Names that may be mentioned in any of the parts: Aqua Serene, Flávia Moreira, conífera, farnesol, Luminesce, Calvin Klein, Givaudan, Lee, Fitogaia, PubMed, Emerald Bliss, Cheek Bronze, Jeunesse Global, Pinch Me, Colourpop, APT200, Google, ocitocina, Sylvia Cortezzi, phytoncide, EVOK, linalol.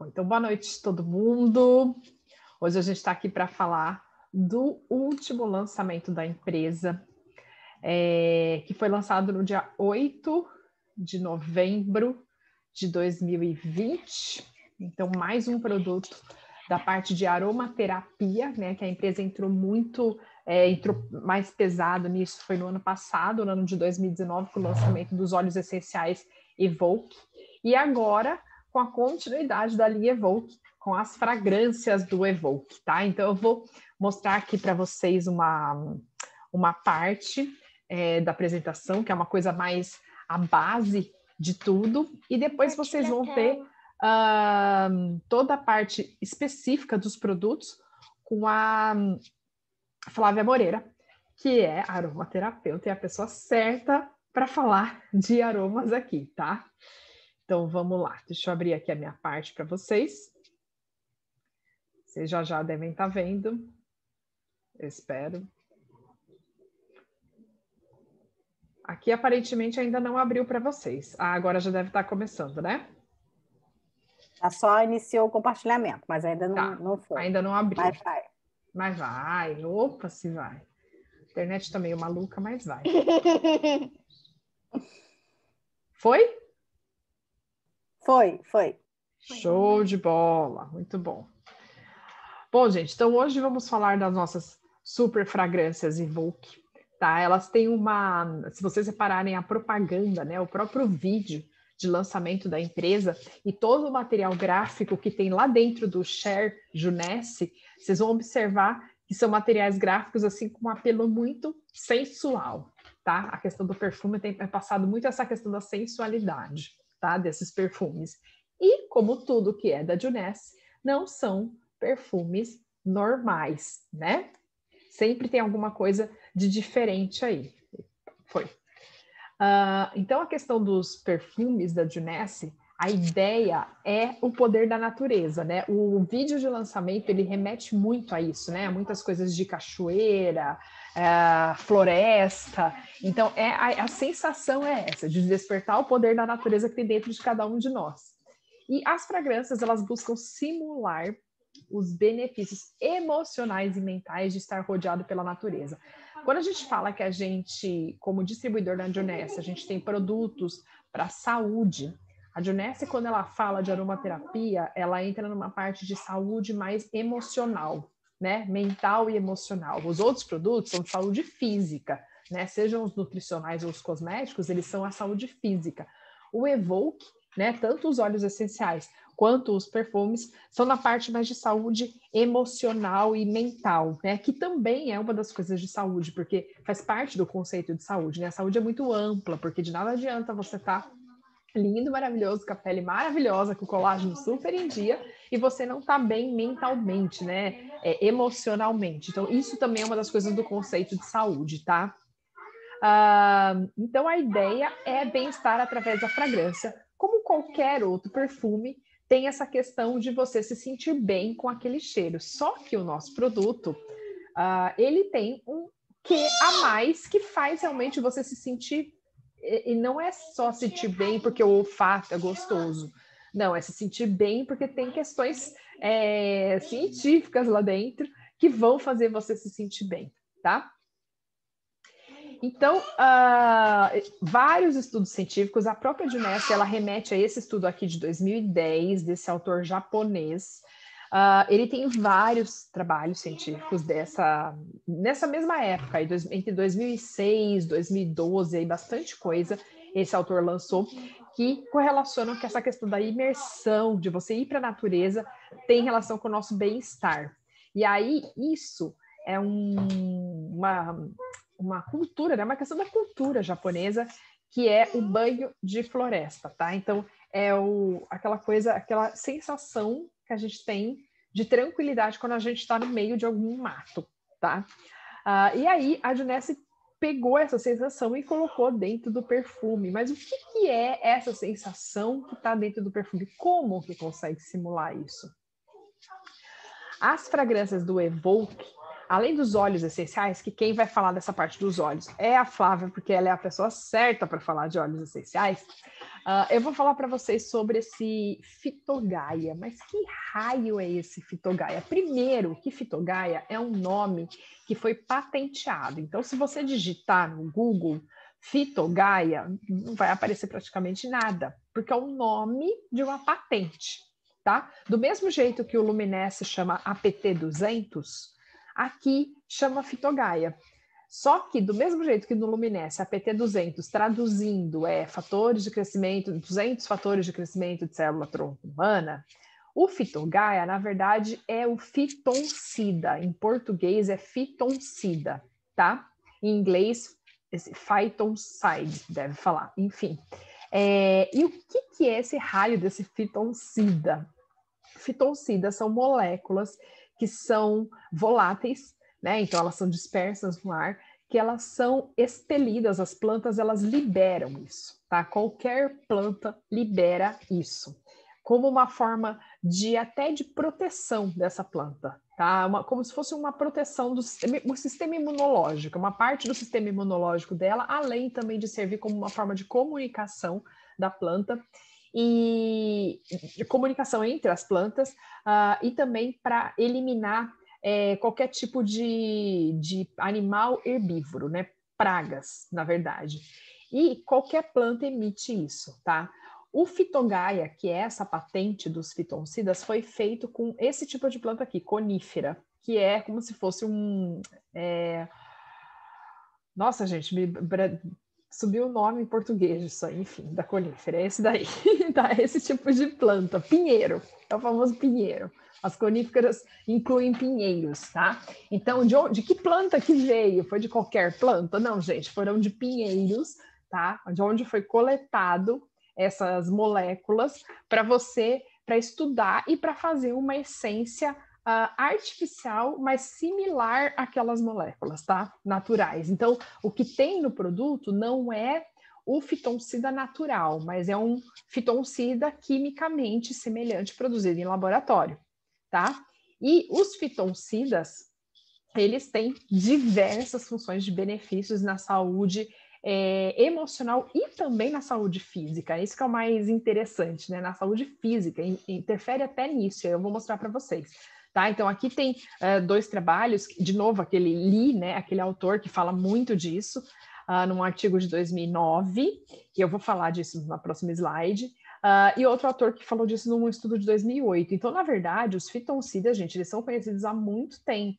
Bom, então, boa noite todo mundo. Hoje a gente está aqui para falar do último lançamento da empresa, que foi lançado no dia 8 de novembro de 2020. Então, mais um produto da parte de aromaterapia, né, que a empresa entrou muito, entrou mais pesado nisso, foi no ano passado, no ano de 2019, com o lançamento dos óleos essenciais EVOK. E agora, com a continuidade da linha EVOK, com as fragrâncias do EVOK, tá? Então, eu vou mostrar aqui para vocês uma parte da apresentação, que é uma coisa mais a base de tudo, e depois vocês vão ter toda a parte específica dos produtos com a Flávia Moreira, que é aromaterapeuta, é a pessoa certa para falar de aromas aqui, tá? Então, vamos lá. Deixa eu abrir aqui a minha parte para vocês. Vocês já devem estar vendo. Eu espero. Aqui, aparentemente, ainda não abriu para vocês. Ah, agora já deve estar começando, né? Só iniciou o compartilhamento, mas ainda não, tá. Não foi. Ainda não abriu. Mas vai. Mas vai. Opa, se vai. A internet tá meio maluca, mas vai. Foi? Foi. Show de bola, muito bom. Bom, gente, então hoje vamos falar das nossas super fragrâncias EVOK, tá? Elas têm uma, se vocês repararem a propaganda, né, o próprio vídeo de lançamento da empresa e todo o material gráfico que tem lá dentro do Share Jeunesse, vocês vão observar que são materiais gráficos assim com um apelo muito sensual, tá? A questão do perfume tem passado muito essa questão da sensualidade, tá, desses perfumes. E como tudo que é da Jeunesse, não são perfumes normais, né? Sempre tem alguma coisa de diferente aí. Foi. Então, a questão dos perfumes da Jeunesse, a ideia é o poder da natureza, né? O vídeo de lançamento, ele remete muito a isso, né? Muitas coisas de cachoeira, floresta. Então, a sensação é essa, de despertar o poder da natureza que tem dentro de cada um de nós. E as fragrâncias, elas buscam simular os benefícios emocionais e mentais de estar rodeado pela natureza. Quando a gente fala que a gente, como distribuidor da Jeunesse, a gente tem produtos para saúde, a Jeunesse, quando ela fala de aromaterapia, ela entra numa parte de saúde mais emocional, né? Mental e emocional. Os outros produtos são de saúde física, né? Sejam os nutricionais ou os cosméticos, eles são a saúde física. O EVOK, né? Tanto os óleos essenciais quanto os perfumes, são na parte mais de saúde emocional e mental, né? Que também é uma das coisas de saúde, porque faz parte do conceito de saúde, né? A saúde é muito ampla, porque de nada adianta você estar lindo, maravilhoso, com a pele maravilhosa, com o colágeno super em dia, e você não tá bem mentalmente, né? Emocionalmente. Então, isso também é uma das coisas do conceito de saúde, tá? Então, a ideia é bem-estar através da fragrância. Como qualquer outro perfume, tem essa questão de você se sentir bem com aquele cheiro. Só que o nosso produto, ele tem um quê a mais que faz realmente você se sentir bem. E não é só sentir bem porque o olfato é gostoso. Não, é se sentir bem porque tem questões científicas lá dentro que vão fazer você se sentir bem, tá? Então, vários estudos científicos, a própria Jeunesse, ela remete a esse estudo aqui de 2010, desse autor japonês. Ele tem vários trabalhos científicos nessa mesma época, aí, entre 2006, 2012, aí, bastante coisa esse autor lançou, que correlacionam que essa questão da imersão, de você ir para a natureza, tem relação com o nosso bem-estar. E aí isso é uma cultura, né? Uma questão da cultura japonesa, que é o banho de floresta, tá? Então é aquela coisa, aquela sensação que a gente tem de tranquilidade quando a gente está no meio de algum mato, tá? E aí a Jeunesse pegou essa sensação e colocou dentro do perfume. Mas o que é essa sensação que está dentro do perfume? Como que consegue simular isso? As fragrâncias do EVOK, além dos óleos essenciais, que quem vai falar dessa parte dos óleos é a Flávia, porque ela é a pessoa certa para falar de óleos essenciais. Eu vou falar para vocês sobre esse Fitogaia, mas que raio é esse Fitogaia? Primeiro, que Fitogaia é um nome que foi patenteado. Então, se você digitar no Google Fitogaia, não vai aparecer praticamente nada, porque é o nome de uma patente, tá? Do mesmo jeito que o Luminesce chama APT200, aqui chama Fitogaia. Só que, do mesmo jeito que no Luminesce, a APT200, traduzindo, é fatores de crescimento, 200 fatores de crescimento de célula-tronco humana, o Fitogaia, na verdade, é o fitoncida. Em português, é fitoncida, tá? Em inglês, esse phytoncide, deve falar, enfim. E o que é esse raio desse fitoncida? Fitoncidas são moléculas que são voláteis, né? Então, elas são dispersas no ar, que elas são expelidas, as plantas, elas liberam isso, tá? Qualquer planta libera isso, como uma forma de até de proteção dessa planta, tá? Como se fosse uma proteção do sistema imunológico, uma parte do sistema imunológico dela, além também de servir como uma forma de comunicação da planta, e de comunicação entre as plantas, e também para eliminar qualquer tipo de animal herbívoro, né? Pragas, na verdade. E qualquer planta emite isso, tá? O Fitogaia, que é essa patente dos fitoncidas, foi feito com esse tipo de planta aqui, conífera, que é como se fosse um... Nossa, gente, subiu o nome em português isso aí, enfim, da conífera, é esse daí, tá? Esse tipo de planta, pinheiro, é o famoso pinheiro. As coníferas incluem pinheiros, tá? Então, de que planta que veio? Foi de qualquer planta? Não, gente, foram de pinheiros, tá? De onde foi coletado essas moléculas para você, para estudar e para fazer uma essência artificial, mas similar àquelas moléculas, tá? Naturais. Então, o que tem no produto não é o fitoncida natural, mas é um fitoncida quimicamente semelhante produzido em laboratório, tá? E os fitoncidas, eles têm diversas funções de benefícios na saúde emocional e também na saúde física. Isso que é o mais interessante, né? Na saúde física, interfere até nisso, eu vou mostrar para vocês. Tá? Então, aqui tem dois trabalhos, de novo, aquele Lee, né? Aquele autor que fala muito disso, num artigo de 2009, que eu vou falar disso na próxima slide, e outro autor que falou disso num estudo de 2008. Então, na verdade, os fitoncidas, gente, eles são conhecidos há muito tempo,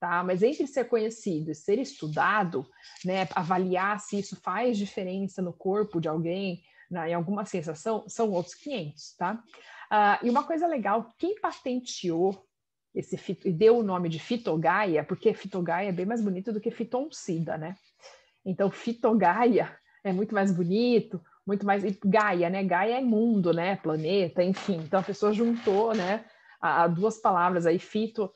tá? Mas entre ser conhecido e ser estudado, né, avaliar se isso faz diferença no corpo de alguém, em alguma sensação, são outros 500, tá? E uma coisa legal, quem patenteou esse fito, e deu o nome de Fitogaia, porque Fitogaia é bem mais bonito do que fitoncida, né? Então, Fitogaia é muito mais bonito, muito mais... E Gaia, né? Gaia é mundo, né? Planeta, enfim. Então, a pessoa juntou, né? Duas palavras aí, fito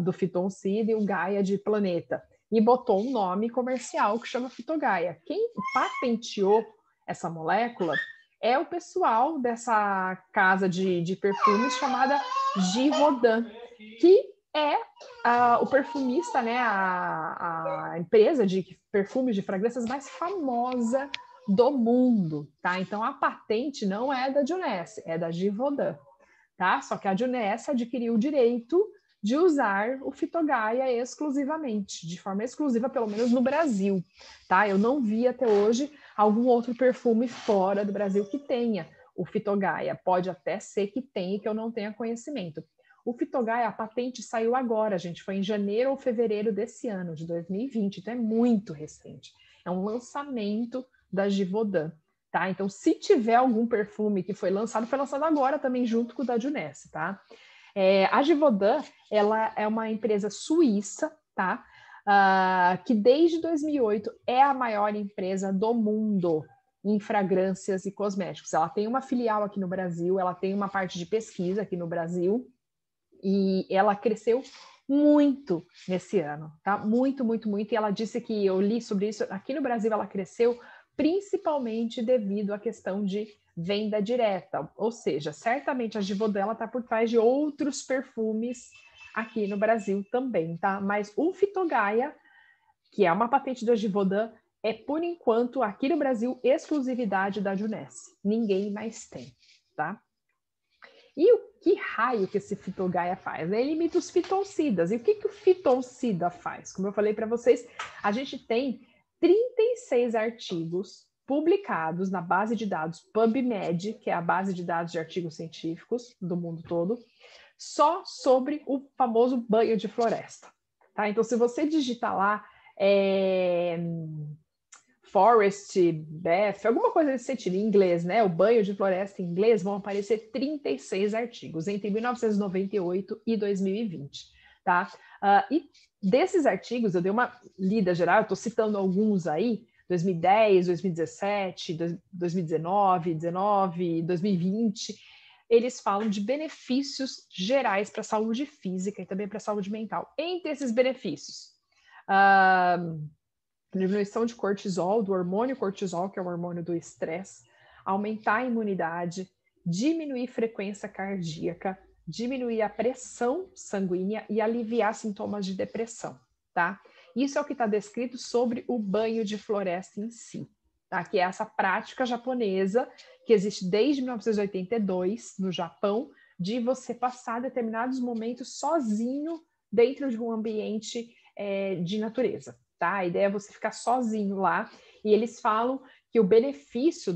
do fitoncida e o Gaia de planeta. E botou um nome comercial que chama Fitogaia. Quem patenteou essa molécula é o pessoal dessa casa de perfumes chamada Givaudan, que é o perfumista, né, a empresa de perfumes, de fragrâncias mais famosa do mundo, tá? Então, a patente não é da Jeunesse, é da Givaudan, tá? Só que a Jeunesse adquiriu o direito de usar o Fitogaia exclusivamente, de forma exclusiva, pelo menos no Brasil, tá? Eu não vi até hoje algum outro perfume fora do Brasil que tenha o Fitogaia. Pode até ser que tenha e que eu não tenha conhecimento. O Fitogaia, a patente saiu agora, gente, foi em janeiro ou fevereiro desse ano, de 2020, então é muito recente. É um lançamento da Givaudan, tá? Então, se tiver algum perfume que foi lançado agora também junto com o da Jeunesse, tá? A Givaudan, ela é uma empresa suíça, tá? Que desde 2008 é a maior empresa do mundo em fragrâncias e cosméticos. Ela tem uma filial aqui no Brasil, ela tem uma parte de pesquisa aqui no Brasil, e ela cresceu muito nesse ano, tá? Muito, muito, muito. E ela disse que, eu li sobre isso, aqui no Brasil ela cresceu principalmente devido à questão de venda direta. Ou seja, certamente a Givaudan está por trás de outros perfumes aqui no Brasil também, tá? Mas o Fitogaia, que é uma patente da Givaudan, É, por enquanto, aqui no Brasil, exclusividade da Jeunesse. Ninguém mais tem, tá? E o que raio que esse Fitogaia faz? Ele imita os fitoncidas. E o que, que o fitoncida faz? Como eu falei para vocês, a gente tem 36 artigos publicados na base de dados PubMed, que é a base de dados de artigos científicos do mundo todo, só sobre o famoso banho de floresta. Tá? Então, se você digitar lá forest, bath, alguma coisa desse sentido, em inglês, né? O banho de floresta em inglês, vão aparecer 36 artigos entre 1998 e 2020, tá? E desses artigos, eu dei uma lida geral, eu tô citando alguns aí, 2010, 2017, 2019, 2020, eles falam de benefícios gerais para a saúde física e também para a saúde mental. Entre esses benefícios, diminuição de cortisol, do hormônio cortisol, que é o hormônio do estresse, aumentar a imunidade, diminuir frequência cardíaca, diminuir a pressão sanguínea e aliviar sintomas de depressão, tá? Isso é o que está descrito sobre o banho de floresta em si, tá? Que é essa prática japonesa que existe desde 1982 no Japão, de você passar determinados momentos sozinho dentro de um ambiente de natureza. Tá? A ideia é você ficar sozinho lá, e eles falam que o benefício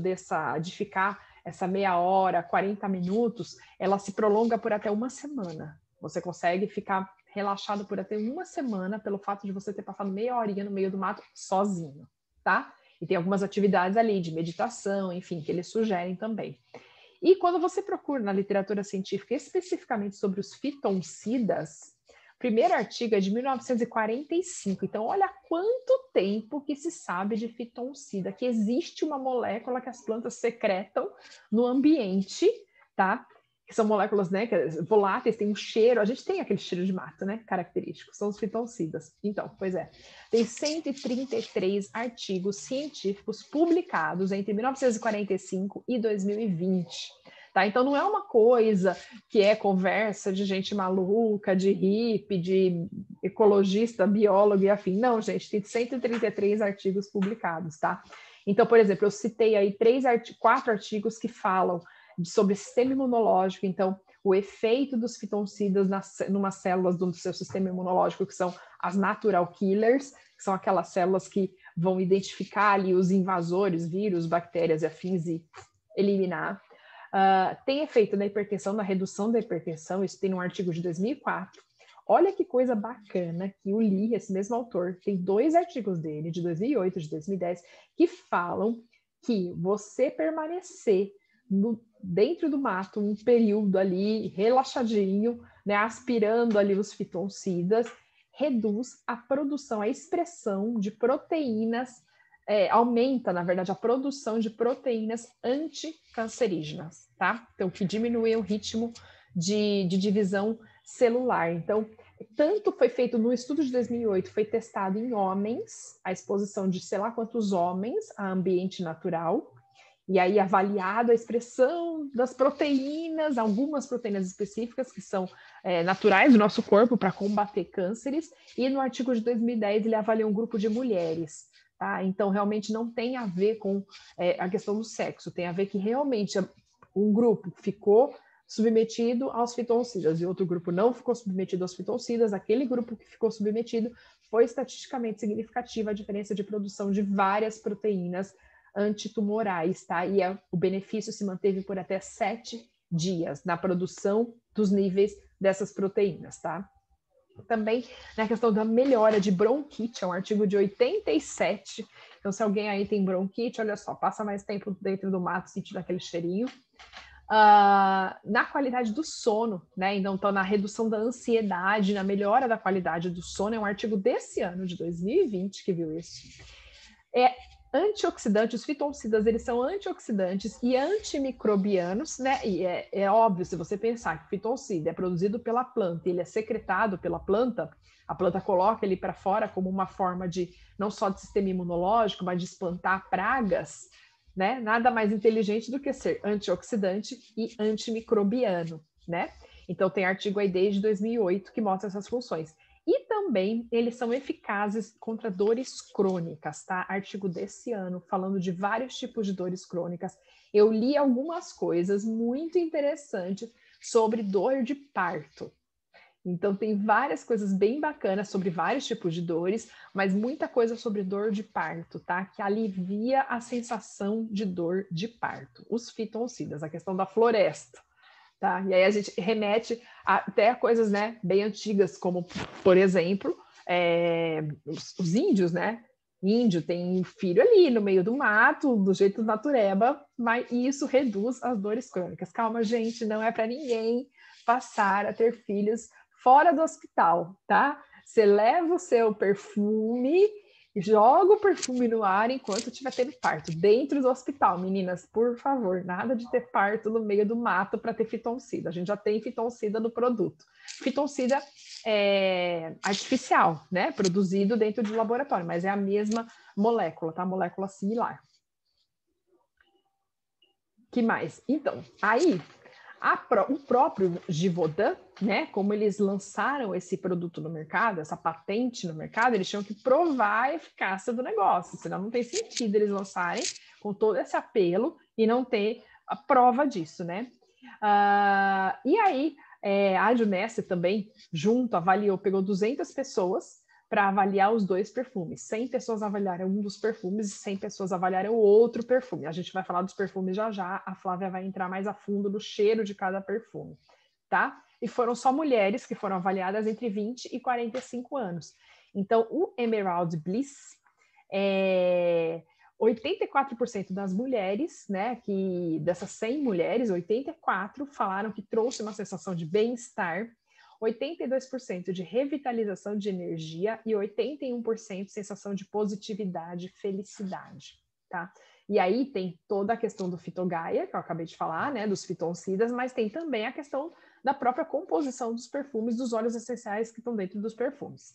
de ficar essa meia hora, 40 minutos, ela se prolonga por até uma semana. Você consegue ficar relaxado por até uma semana pelo fato de você ter passado meia horinha no meio do mato sozinho, tá? E tem algumas atividades ali de meditação, enfim, que eles sugerem também. E quando você procura na literatura científica especificamente sobre os fitoncidas, o primeiro artigo é de 1945, então olha há quanto tempo que se sabe de fitoncida, que existe uma molécula que as plantas secretam no ambiente, tá? Que são moléculas, né, voláteis, tem um cheiro, a gente tem aquele cheiro de mato, né, característico, são os fitoncidas. Então, pois é, tem 133 artigos científicos publicados entre 1945 e 2020. Tá? Então, não é uma coisa que é conversa de gente maluca, de hippie, de ecologista, biólogo e afim. Não, gente, tem 133 artigos publicados, tá? Então, por exemplo, eu citei aí 4 artigos que falam sobre sistema imunológico. Então, o efeito dos fitoncidas numas células do seu sistema imunológico, que são as natural killers, que são aquelas células que vão identificar ali os invasores, vírus, bactérias e afins e eliminar. Tem efeito na hipertensão, na redução da hipertensão, isso tem um artigo de 2004. Olha que coisa bacana que o Lee, esse mesmo autor, tem 2 artigos dele, de 2008 e de 2010, que falam que você permanecer dentro do mato um período ali relaxadinho, né, aspirando ali os fitoncidas, reduz a produção, a expressão de proteínas, aumenta, na verdade, a produção de proteínas anticancerígenas, tá? Então, que diminui o ritmo de divisão celular. Então, tanto foi feito no estudo de 2008, foi testado em homens, a exposição de sei lá quantos homens a ambiente natural, e aí avaliado a expressão das proteínas, algumas proteínas específicas que são naturais do nosso corpo para combater cânceres, e no artigo de 2010 ele avaliou um grupo de mulheres. Ah, então, realmente não tem a ver com a questão do sexo, tem a ver que realmente um grupo ficou submetido aos fitoncidas e outro grupo não ficou submetido aos fitoncidas. Aquele grupo que ficou submetido foi estatisticamente significativa a diferença de produção de várias proteínas antitumorais, tá? E o benefício se manteve por até 7 dias na produção dos níveis dessas proteínas, tá? Também na questão da melhora de bronquite, é um artigo de 87. Então, se alguém aí tem bronquite, olha só, passa mais tempo dentro do mato sentindo aquele cheirinho. Na qualidade do sono, né? Então, tá na redução da ansiedade, na melhora da qualidade do sono, é um artigo desse ano, de 2020, que viu isso. Antioxidantes, os fitoncidas, eles são antioxidantes e antimicrobianos, né? E é óbvio, se você pensar que o fitoncida é produzido pela planta, ele é secretado pela planta, a planta coloca ele para fora como uma forma de, não só de sistema imunológico, mas de espantar pragas, né? Nada mais inteligente do que ser antioxidante e antimicrobiano, né? Então tem artigo aí desde 2008 que mostra essas funções. E também eles são eficazes contra dores crônicas, tá? Artigo desse ano, falando de vários tipos de dores crônicas. Eu li algumas coisas muito interessantes sobre dor de parto. Então tem várias coisas bem bacanas sobre vários tipos de dores, mas muita coisa sobre dor de parto, tá? Que alivia a sensação de dor de parto. Os fitoncidas, a questão da floresta. Tá? E aí a gente remete até a coisas, né, bem antigas, como, por exemplo, os índios, né? Índio tem um filho ali no meio do mato, do jeito natureba, mas isso reduz as dores crônicas. Calma, gente, não é para ninguém passar a ter filhos fora do hospital, tá? Você leva o seu perfume, joga o perfume no ar enquanto estiver tendo parto, dentro do hospital. Meninas, por favor, nada de ter parto no meio do mato para ter fitoncida. A gente já tem fitoncida no produto. Fitoncida é artificial, né? Produzido dentro do laboratório, mas é a mesma molécula, tá? Molécula similar. Que mais? Então, aí... O próprio Givaudan, né, como eles lançaram esse produto no mercado, essa patente no mercado, eles tinham que provar a eficácia do negócio, senão não tem sentido eles lançarem com todo esse apelo e não ter a prova disso, né? E aí, a Jeunesse também, junto, avaliou, pegou 200 pessoas para avaliar os dois perfumes. 100 pessoas avaliaram um dos perfumes e 100 pessoas avaliaram o outro perfume. A gente vai falar dos perfumes já já, a Flávia vai entrar mais a fundo no cheiro de cada perfume, tá? E foram só mulheres que foram avaliadas entre 20 e 45 anos. Então, o Emerald Bliss, 84% das mulheres, né, que dessas 100 mulheres, 84 falaram que trouxe uma sensação de bem-estar, 82% de revitalização de energia e 81% sensação de positividade e felicidade, tá? E aí tem toda a questão do Fitogaia, que eu acabei de falar, né? Dos fitoncidas, mas tem também a questão da própria composição dos perfumes, dos óleos essenciais que estão dentro dos perfumes.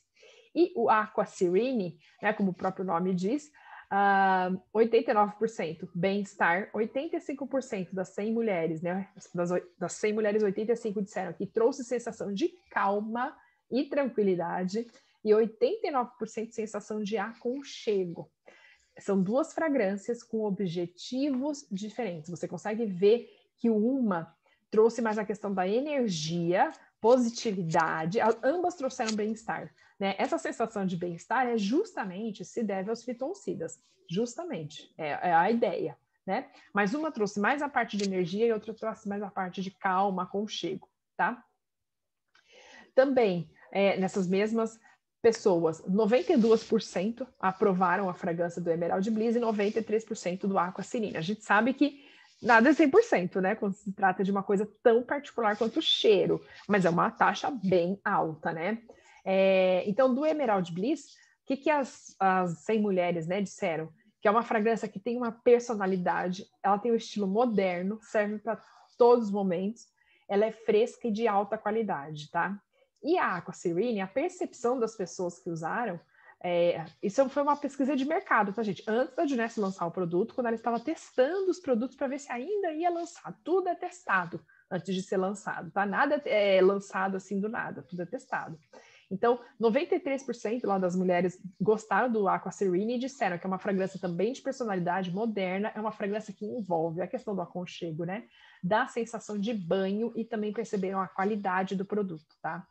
E o Aqua Serene, né? Como o próprio nome diz, 89% bem-estar, 85% das 100 mulheres, né? Das 100 mulheres, 85 disseram que trouxe sensação de calma e tranquilidade e 89% sensação de aconchego. São duas fragrâncias com objetivos diferentes. Você consegue ver que uma trouxe mais a questão da energia, positividade, ambas trouxeram bem-estar, né? Essa sensação de bem-estar é justamente se deve aos fitoncidas, justamente, é a ideia, né? Mas uma trouxe mais a parte de energia e outra trouxe mais a parte de calma, aconchego, tá? Também, nessas mesmas pessoas, 92% aprovaram a fragrância do Emerald Bliss e 93% do Aqua Serene. A gente sabe que nada é 100%, né? Quando se trata de uma coisa tão particular quanto o cheiro, mas é uma taxa bem alta, né? Então, do Emerald Bliss, o que as 100 mulheres, né, disseram? Que é uma fragrância que tem uma personalidade, ela tem um estilo moderno, serve para todos os momentos, ela é fresca e de alta qualidade, tá? E a Aqua Serene, a percepção das pessoas que usaram, isso foi uma pesquisa de mercado, tá, gente? Antes da Jeunesse lançar o produto, quando ela estava testando os produtos para ver se ainda ia lançar. Tudo é testado antes de ser lançado, tá? Nada é lançado assim do nada, tudo é testado. Então, 93% lá das mulheres gostaram do Aqua Serene e disseram que é uma fragrância também de personalidade moderna, é uma fragrância que envolve a questão do aconchego, né? Dá a sensação de banho e também perceberam a qualidade do produto, tá?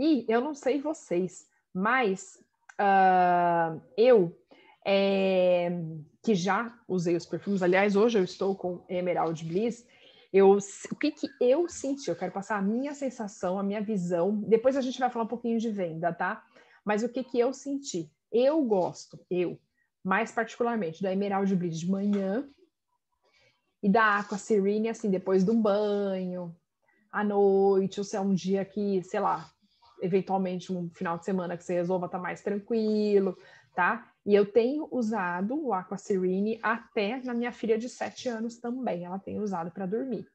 E eu não sei vocês, mas que já usei os perfumes, aliás, hoje eu estou com Emerald Bliss, o que eu senti? Eu quero passar a minha sensação, a minha visão, depois a gente vai falar um pouquinho de venda, tá? Mas o que eu senti? Eu gosto, mais particularmente, da Emerald Bliss de manhã e da Aqua Serene, assim, depois do banho, à noite, ou se é um dia que, sei lá, eventualmente um final de semana que você resolva estar mais tranquilo, tá? E eu tenho usado o Aqua Serene até na minha filha de 7 anos também, ela tem usado para dormir.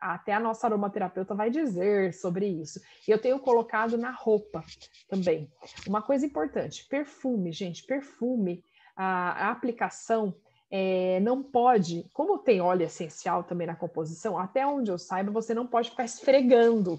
Até a nossa aromaterapeuta vai dizer sobre isso. E eu tenho colocado na roupa também. Uma coisa importante, perfume, gente, perfume, a aplicação não pode, como tem óleo essencial também na composição, até onde eu saiba, você não pode ficar esfregando,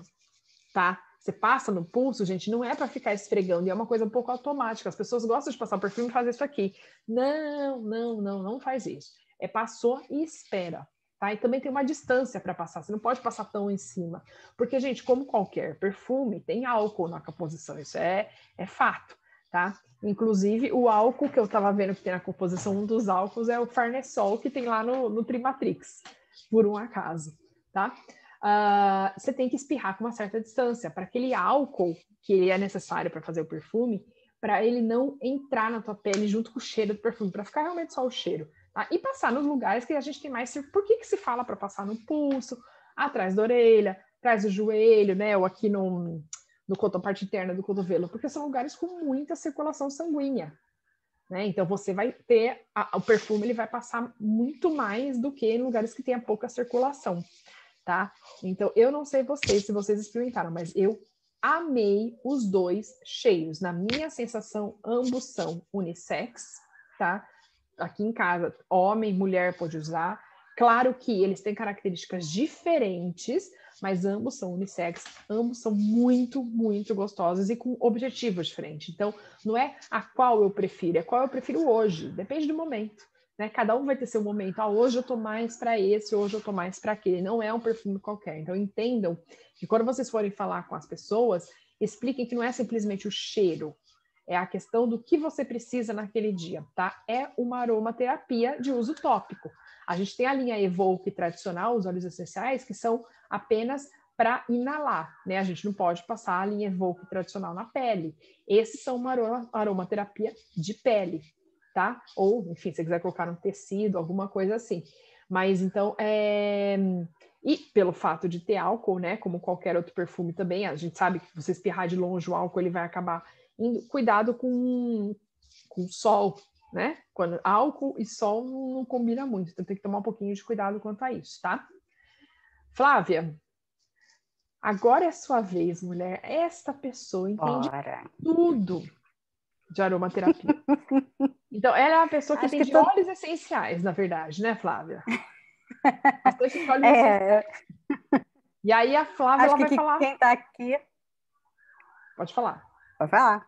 tá? Você passa no pulso, gente, não é para ficar esfregando, é uma coisa um pouco automática. As pessoas gostam de passar o perfume e fazer isso aqui. Não faz isso. É passou e espera, tá? E também tem uma distância para passar, você não pode passar tão em cima. Porque, gente, como qualquer perfume, tem álcool na composição, isso é fato, tá? Inclusive, o álcool que eu estava vendo que tem na composição, um dos álcools é o Farnesol, que tem lá no Trimatrix, por um acaso, tá? Você tem que espirrar com uma certa distância, para aquele álcool que ele é necessário para fazer o perfume, para ele não entrar na tua pele junto com o cheiro do perfume, para ficar realmente só o cheiro. Tá? E passar nos lugares que a gente tem mais... Por que se fala para passar no pulso, atrás da orelha, atrás do joelho, né? Ou aqui na parte interna do cotovelo? Porque são lugares com muita circulação sanguínea. Né? Então você vai ter... O perfume ele vai passar muito mais do que em lugares que tenha pouca circulação. Tá? Então eu não sei vocês, se vocês experimentaram, mas eu amei os dois cheiros. Na minha sensação, ambos são unissex, tá? Aqui em casa, homem, mulher pode usar. Claro que eles têm características diferentes, mas ambos são unissex, ambos são muito, muito gostosos e com objetivos diferentes. Então, não é a qual eu prefiro, é qual eu prefiro hoje, depende do momento, né? Cada um vai ter seu momento, hoje eu tô mais para esse, hoje eu tô mais para aquele, não é um perfume qualquer. Então, entendam que quando vocês forem falar com as pessoas, expliquem que não é simplesmente o cheiro, é a questão do que você precisa naquele dia, tá? É uma aromaterapia de uso tópico. A gente tem a linha EVOK tradicional, os óleos essenciais, que são apenas para inalar, né? A gente não pode passar a linha EVOK tradicional na pele. Esses são uma aromaterapia de pele, tá? Ou, enfim, se você quiser colocar um tecido, alguma coisa assim. Mas, então, E pelo fato de ter álcool, né? Como qualquer outro perfume também, a gente sabe que se você espirrar de longe o álcool, ele vai acabar... Cuidado com sol, né? Quando álcool e sol não combina muito, então tem que tomar um pouquinho de cuidado quanto a isso, tá? Flávia, agora é a sua vez, mulher. Esta pessoa entende tudo de aromaterapia. Então, ela é uma pessoa que tem óleos essenciais, na verdade, né, Flávia? Bastante óleos essenciais. E aí a Flávia, ela vai falar. Quem tá aqui... Pode falar. Vai falar.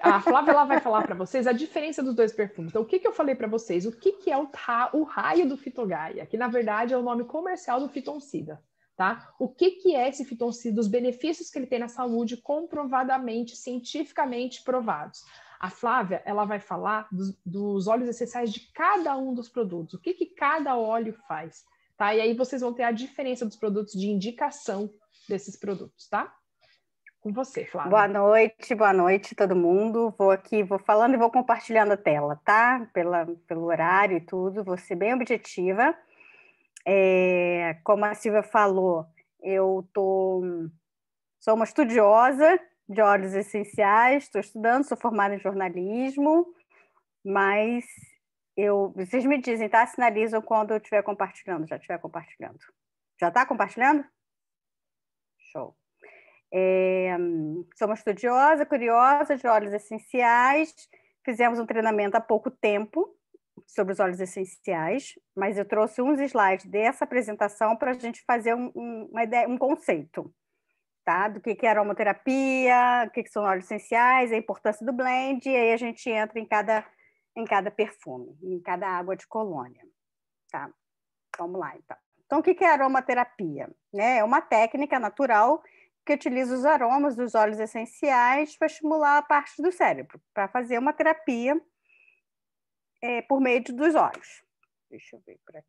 A Flávia vai falar para vocês a diferença dos dois perfumes. Então, o que eu falei para vocês? O que é o raio do Fitogaia? Que, na verdade, é o nome comercial do fitoncida, tá? O que é esse fitoncida? Os benefícios que ele tem na saúde, comprovadamente, cientificamente provados. A Flávia, ela vai falar dos óleos essenciais de cada um dos produtos. O que cada óleo faz, tá? E aí vocês vão ter a diferença dos produtos, de indicação desses produtos, tá? Com você, Flávia. Boa noite todo mundo. Vou aqui, vou falando e vou compartilhando a tela, tá? Pelo horário e tudo, vou ser bem objetiva. Como a Sylvia falou, eu sou uma estudiosa de óleos essenciais, estou estudando, sou formada em jornalismo, mas vocês me dizem, tá? Sinalizam quando eu estiver compartilhando, já estiver compartilhando. Já está compartilhando? Show. Sou uma estudiosa, curiosa de óleos essenciais. Fizemos um treinamento há pouco tempo sobre os óleos essenciais, mas eu trouxe uns slides dessa apresentação para a gente fazer uma ideia, um conceito, tá? Do que é aromaterapia, o que são óleos essenciais, a importância do blend, e aí a gente entra em cada perfume, em cada água de colônia, tá? Vamos lá, então. Então, o que é aromaterapia? É uma técnica natural que utiliza os aromas dos óleos essenciais para estimular a parte do cérebro, para fazer uma terapia por meio dos óleos. Deixa eu ver por aqui.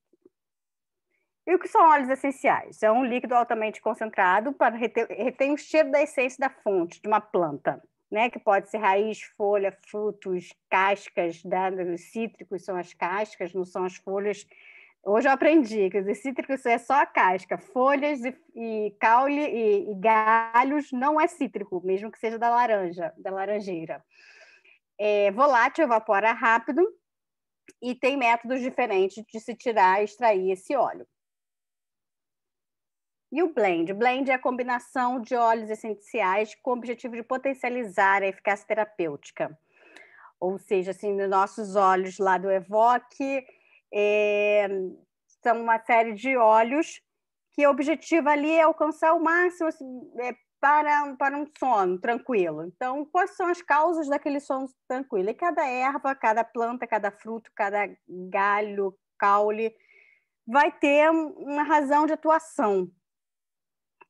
E o que são óleos essenciais? É um líquido altamente concentrado para retém o cheiro da essência da fonte, de uma planta, né? Que pode ser raiz, folha, frutos, cascas, os cítricos são as cascas, não são as folhas. Hoje eu aprendi que os cítricos é só a casca, folhas e caule e galhos não é cítrico, mesmo que seja da laranja, da laranjeira. É volátil, evapora rápido e tem métodos diferentes de se tirar e extrair esse óleo. E o blend? O blend é a combinação de óleos essenciais com o objetivo de potencializar a eficácia terapêutica. Ou seja, assim, nos nossos óleos lá do EVOK... são uma série de óleos que o objetivo ali é alcançar o máximo para um sono tranquilo. Então, quais são as causas daquele sono tranquilo? E cada erva, cada planta, cada fruto, cada galho, caule, vai ter uma razão de atuação.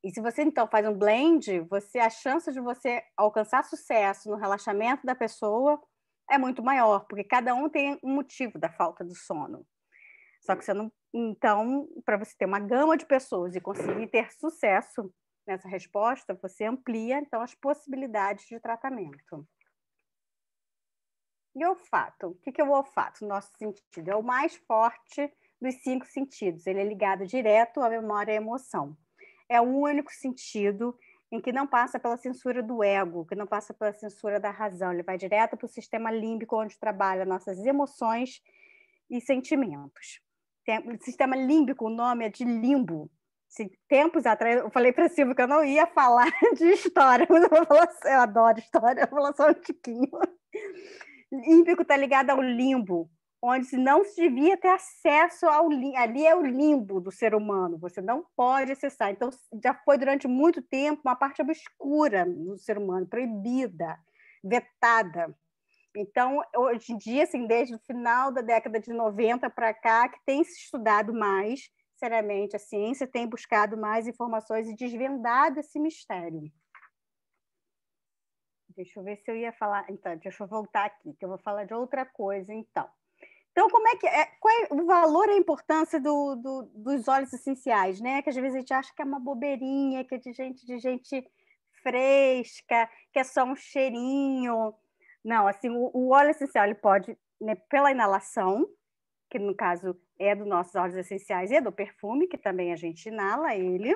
E se você, então, faz um blend, a chance de você alcançar sucesso no relaxamento da pessoa é muito maior, porque cada um tem um motivo da falta do sono. Só que você não... Então, para você ter uma gama de pessoas e conseguir ter sucesso nessa resposta, você amplia, então, as possibilidades de tratamento. E olfato? O que é o olfato? Nosso sentido é o mais forte dos 5 sentidos. Ele é ligado direto à memória e à emoção. É o único sentido em que não passa pela censura do ego, que não passa pela censura da razão. Ele vai direto para o sistema límbico, onde trabalha nossas emoções e sentimentos. O sistema límbico, o nome é de limbo. Tempos atrás, eu falei para a Silvia que eu não ia falar de história, mas eu adoro história, eu vou falar só um tiquinho. Límbico está ligado ao limbo, onde não se devia ter acesso ao limbo. Ali é o limbo do ser humano, você não pode acessar. Então, já foi durante muito tempo uma parte obscura do ser humano, proibida, vetada. Então, hoje em dia, assim, desde o final da década de 90 para cá, que tem se estudado mais, seriamente, a ciência tem buscado mais informações e desvendado esse mistério. Deixa eu ver se eu ia falar... Então, deixa eu voltar aqui, que eu vou falar de outra coisa, então. Então, como é que é, qual é o valor e a importância dos óleos essenciais, né? Que às vezes a gente acha que é uma bobeirinha, que é de gente fresca, que é só um cheirinho. Não, assim, o óleo essencial ele pode, né, pela inalação, que no caso é dos nossos óleos essenciais e é do perfume, que também a gente inala ele.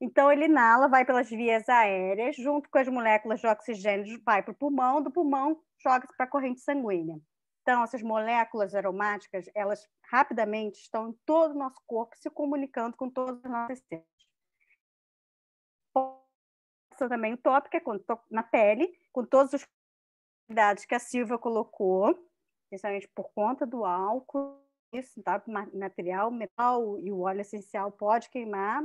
Então, ele inala, vai pelas vias aéreas, junto com as moléculas de oxigênio, vai para o pulmão, do pulmão joga-se para a corrente sanguínea. Então, essas moléculas aromáticas, elas rapidamente estão em todo o nosso corpo, se comunicando com todas as nossas células. Também o tópico é na pele, com todos os cuidados que a Silvia colocou, principalmente por conta do álcool, isso, tá? Material, metal e o óleo essencial pode queimar.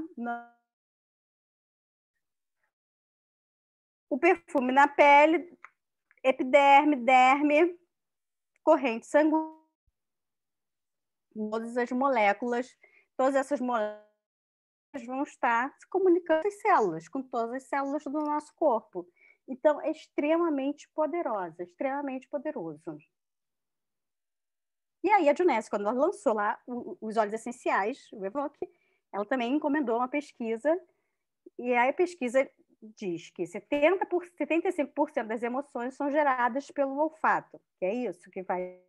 O perfume na pele, epiderme, derme, corrente sanguínea, todas essas moléculas vão estar se comunicando com as células, com todas as células do nosso corpo. Então, é extremamente poderosa, extremamente poderoso. E aí, a Jeunesse, quando ela lançou lá os óleos essenciais, o EVOK, ela também encomendou uma pesquisa, e aí a pesquisa diz que 75% das emoções são geradas pelo olfato, que é isso, que vai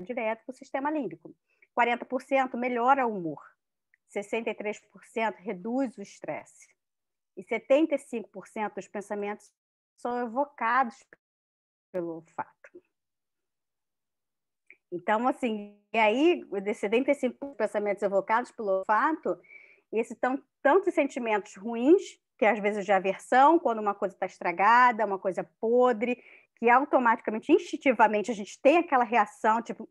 direto para o sistema límbico. 40% melhora o humor, 63% reduz o estresse, e 75% dos pensamentos são evocados pelo olfato. Então, assim, e aí, de 75 pensamentos evocados pelo olfato, tantos sentimentos ruins, que às vezes de aversão, quando uma coisa está estragada, uma coisa podre, que automaticamente, instintivamente, a gente tem aquela reação, tipo,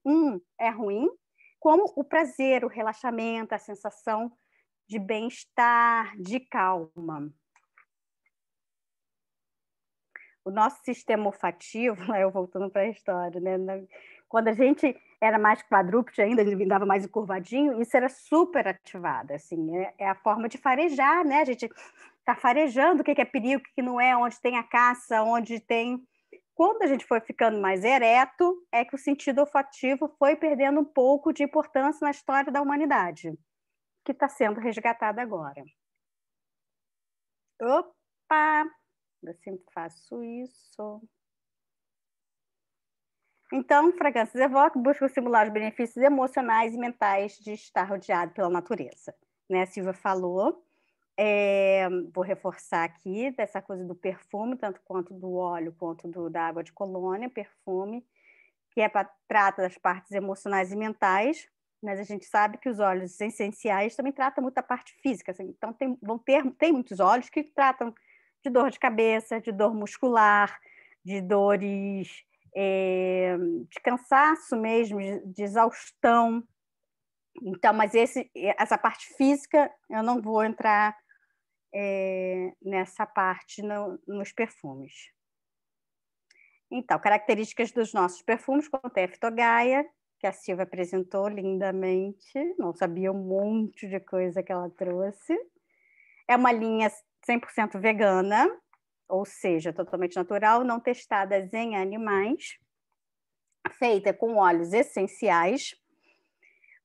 é ruim, como o prazer, o relaxamento, a sensação de bem-estar, de calma. O nosso sistema olfativo, lá eu voltando para a história, né? Quando a gente era mais quadrúpede ainda, ele andava mais encurvadinho, isso era super ativado, assim, é a forma de farejar, né? A gente está farejando o que é perigo, o que não é, onde tem a caça, onde tem... Quando a gente foi ficando mais ereto, é que o sentido olfativo foi perdendo um pouco de importância na história da humanidade, que está sendo resgatado agora. Opa! Eu sempre faço isso... Então, fragrâncias EVOK buscam simular os benefícios emocionais e mentais de estar rodeado pela natureza. Né? A Silvia falou, vou reforçar aqui, dessa coisa do perfume, tanto quanto do óleo, quanto da água de colônia, perfume, que trata das partes emocionais e mentais, mas a gente sabe que os óleos essenciais também tratam muito a parte física. Assim, então, tem muitos óleos que tratam de dor de cabeça, de dor muscular, de dores... de cansaço mesmo, de exaustão, Então, mas essa parte física, eu não vou entrar nessa parte nos perfumes. Então, características dos nossos perfumes, contém a Fitogaia, que a Sylvia apresentou lindamente, não sabia um monte de coisa que ela trouxe. É uma linha 100% vegana, ou seja, totalmente natural, não testadas em animais, feita com óleos essenciais.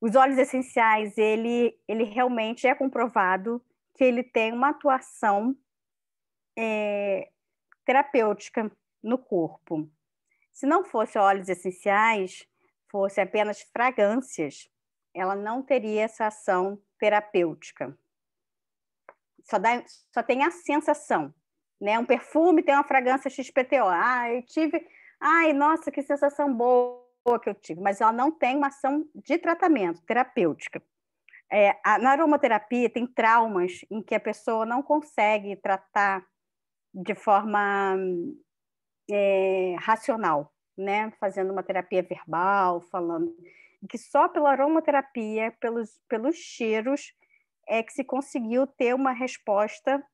Os óleos essenciais, ele realmente é comprovado que ele tem uma atuação terapêutica no corpo. Se não fosse óleos essenciais, fosse apenas fragrâncias, ela não teria essa ação terapêutica. Só tem a sensação, né? Um perfume tem uma fragrância XPTO. Ah, eu tive... Ai, nossa, que sensação boa que eu tive. Mas ela não tem uma ação de tratamento, terapêutica. Na aromaterapia tem traumas em que a pessoa não consegue tratar de forma racional, né? Fazendo uma terapia verbal, falando que só pela aromaterapia, pelos cheiros, é que se conseguiu ter uma resposta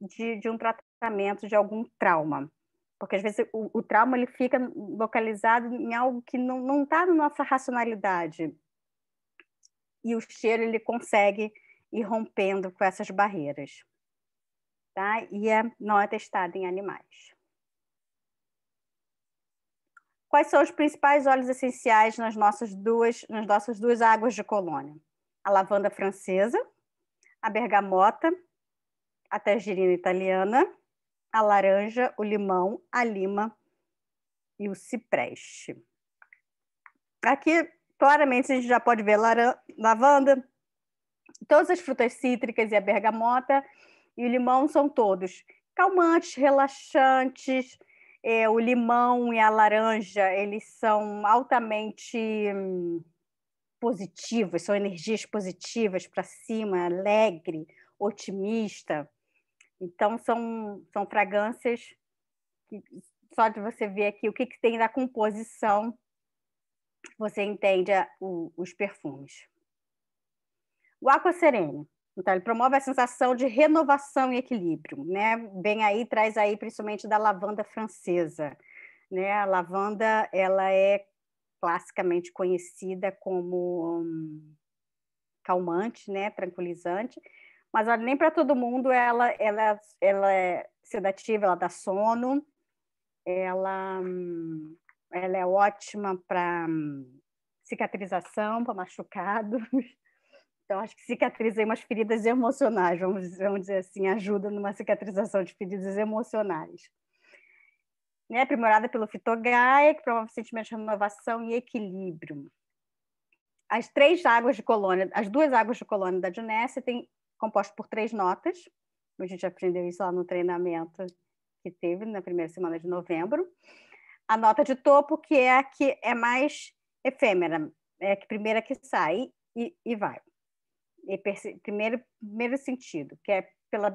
de um tratamento de algum trauma. Porque, às vezes, o trauma ele fica localizado em algo que não está na nossa racionalidade. E o cheiro ele consegue ir rompendo com essas barreiras. Tá? E não é testado em animais. Quais são os principais óleos essenciais nas nossas duas águas de colônia? A lavanda francesa, a bergamota, a tangerina italiana, a laranja, o limão, a lima e o cipreste. Aqui, claramente, a gente já pode ver lavanda, todas as frutas cítricas e a bergamota e o limão são todos calmantes, relaxantes. O limão e a laranja, eles são altamente positivos, são energias positivas para cima, alegre, otimista. Então, são fragrâncias que só de você ver aqui o que tem na composição, você entende os perfumes. O Aqua Serene, então, ele promove a sensação de renovação e equilíbrio, né? Vem aí, traz aí principalmente da lavanda francesa, né? A lavanda, ela é classicamente conhecida como calmante, né? Tranquilizante. Mas nem para todo mundo ela é sedativa, ela dá sono, ela é ótima para cicatrização, para machucados. Então, acho que cicatriza umas feridas emocionais, vamos dizer assim, ajuda numa cicatrização de feridas emocionais. Né? Aprimorada pelo Fitogaia, que promove sentimentos de renovação e equilíbrio. As duas águas de colônia da Jeunesse têm composto por 3 notas. A gente aprendeu isso lá no treinamento que teve na primeira semana de novembro. A nota de topo, que é a que é mais efêmera, é a primeira que sai e vai. E primeiro sentido, que é pela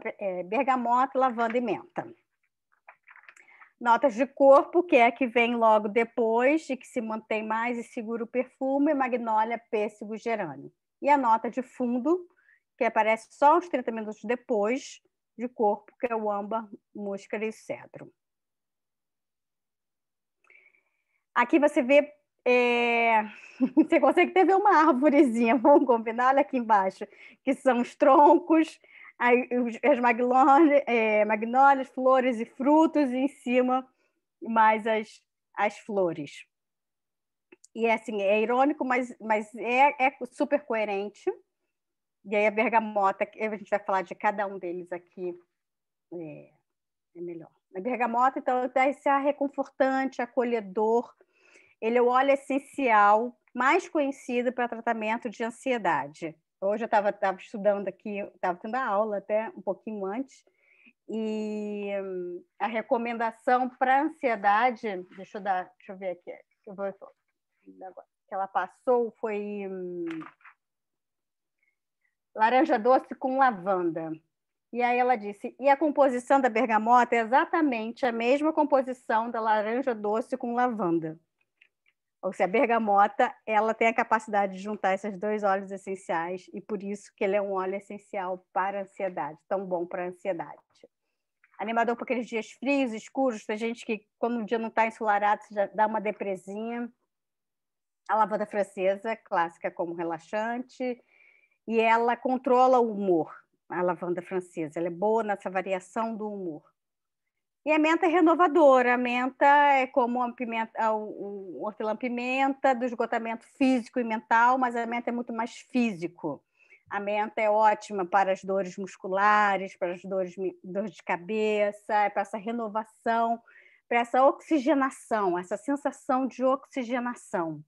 bergamota, lavanda e menta. Notas de corpo, que é a que vem logo depois e que se mantém mais e segura o perfume, magnólia, pêssego, gerânio. E a nota de fundo, que aparece só uns 30 minutos depois de corpo, que é o âmbar, muscara e cedro. Aqui você vê, você consegue até ver uma árvorezinha, vamos combinar, olha aqui embaixo, que são os troncos, as magnólias, flores e frutos, e em cima mais as flores. E assim, é irônico, mas é super coerente. E aí a bergamota, a gente vai falar de cada um deles aqui, é melhor. A bergamota, então, dá esse ar reconfortante, acolhedor. Ele é o óleo essencial mais conhecido para tratamento de ansiedade. Hoje eu estava estudando aqui, estava tendo a aula até um pouquinho antes, e a recomendação para ansiedade, deixa eu ver aqui, que ela passou foi... laranja doce com lavanda. E aí ela disse, e a composição da bergamota é exatamente a mesma composição da laranja doce com lavanda. Ou seja, a bergamota, ela tem a capacidade de juntar esses dois óleos essenciais e por isso que ele é um óleo essencial para a ansiedade, tão bom para a ansiedade. Animador para aqueles dias frios, escuros, tem gente que quando o dia não está ensolarado já dá uma depresinha. A lavanda francesa, clássica como relaxante, e ela controla o humor, a lavanda francesa. Ela é boa nessa variação do humor. E a menta é renovadora. A menta é como o hortelã-pimenta, do esgotamento físico e mental, mas a menta é muito mais físico. A menta é ótima para as dores musculares, para as dores de cabeça, para essa renovação, para essa oxigenação, essa sensação de oxigenação.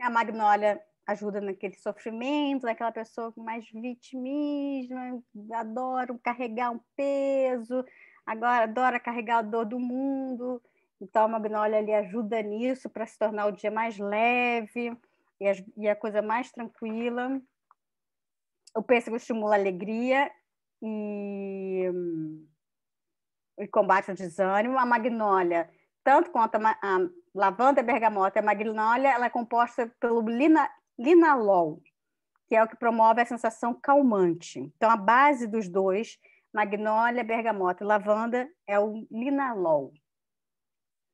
A magnólia ajuda naquele sofrimento, naquela pessoa com mais vitimismo, adora carregar um peso, agora adora carregar a dor do mundo. Então, a magnólia lhe ajuda nisso para se tornar o dia mais leve e a coisa mais tranquila. O pêssego estimula a alegria e combate o desânimo. A magnólia, tanto quanto a lavanda, bergamota e magnólia, ela é composta pelo linalol, que é o que promove a sensação calmante. Então, a base dos dois, magnólia, bergamota e lavanda, é o linalol.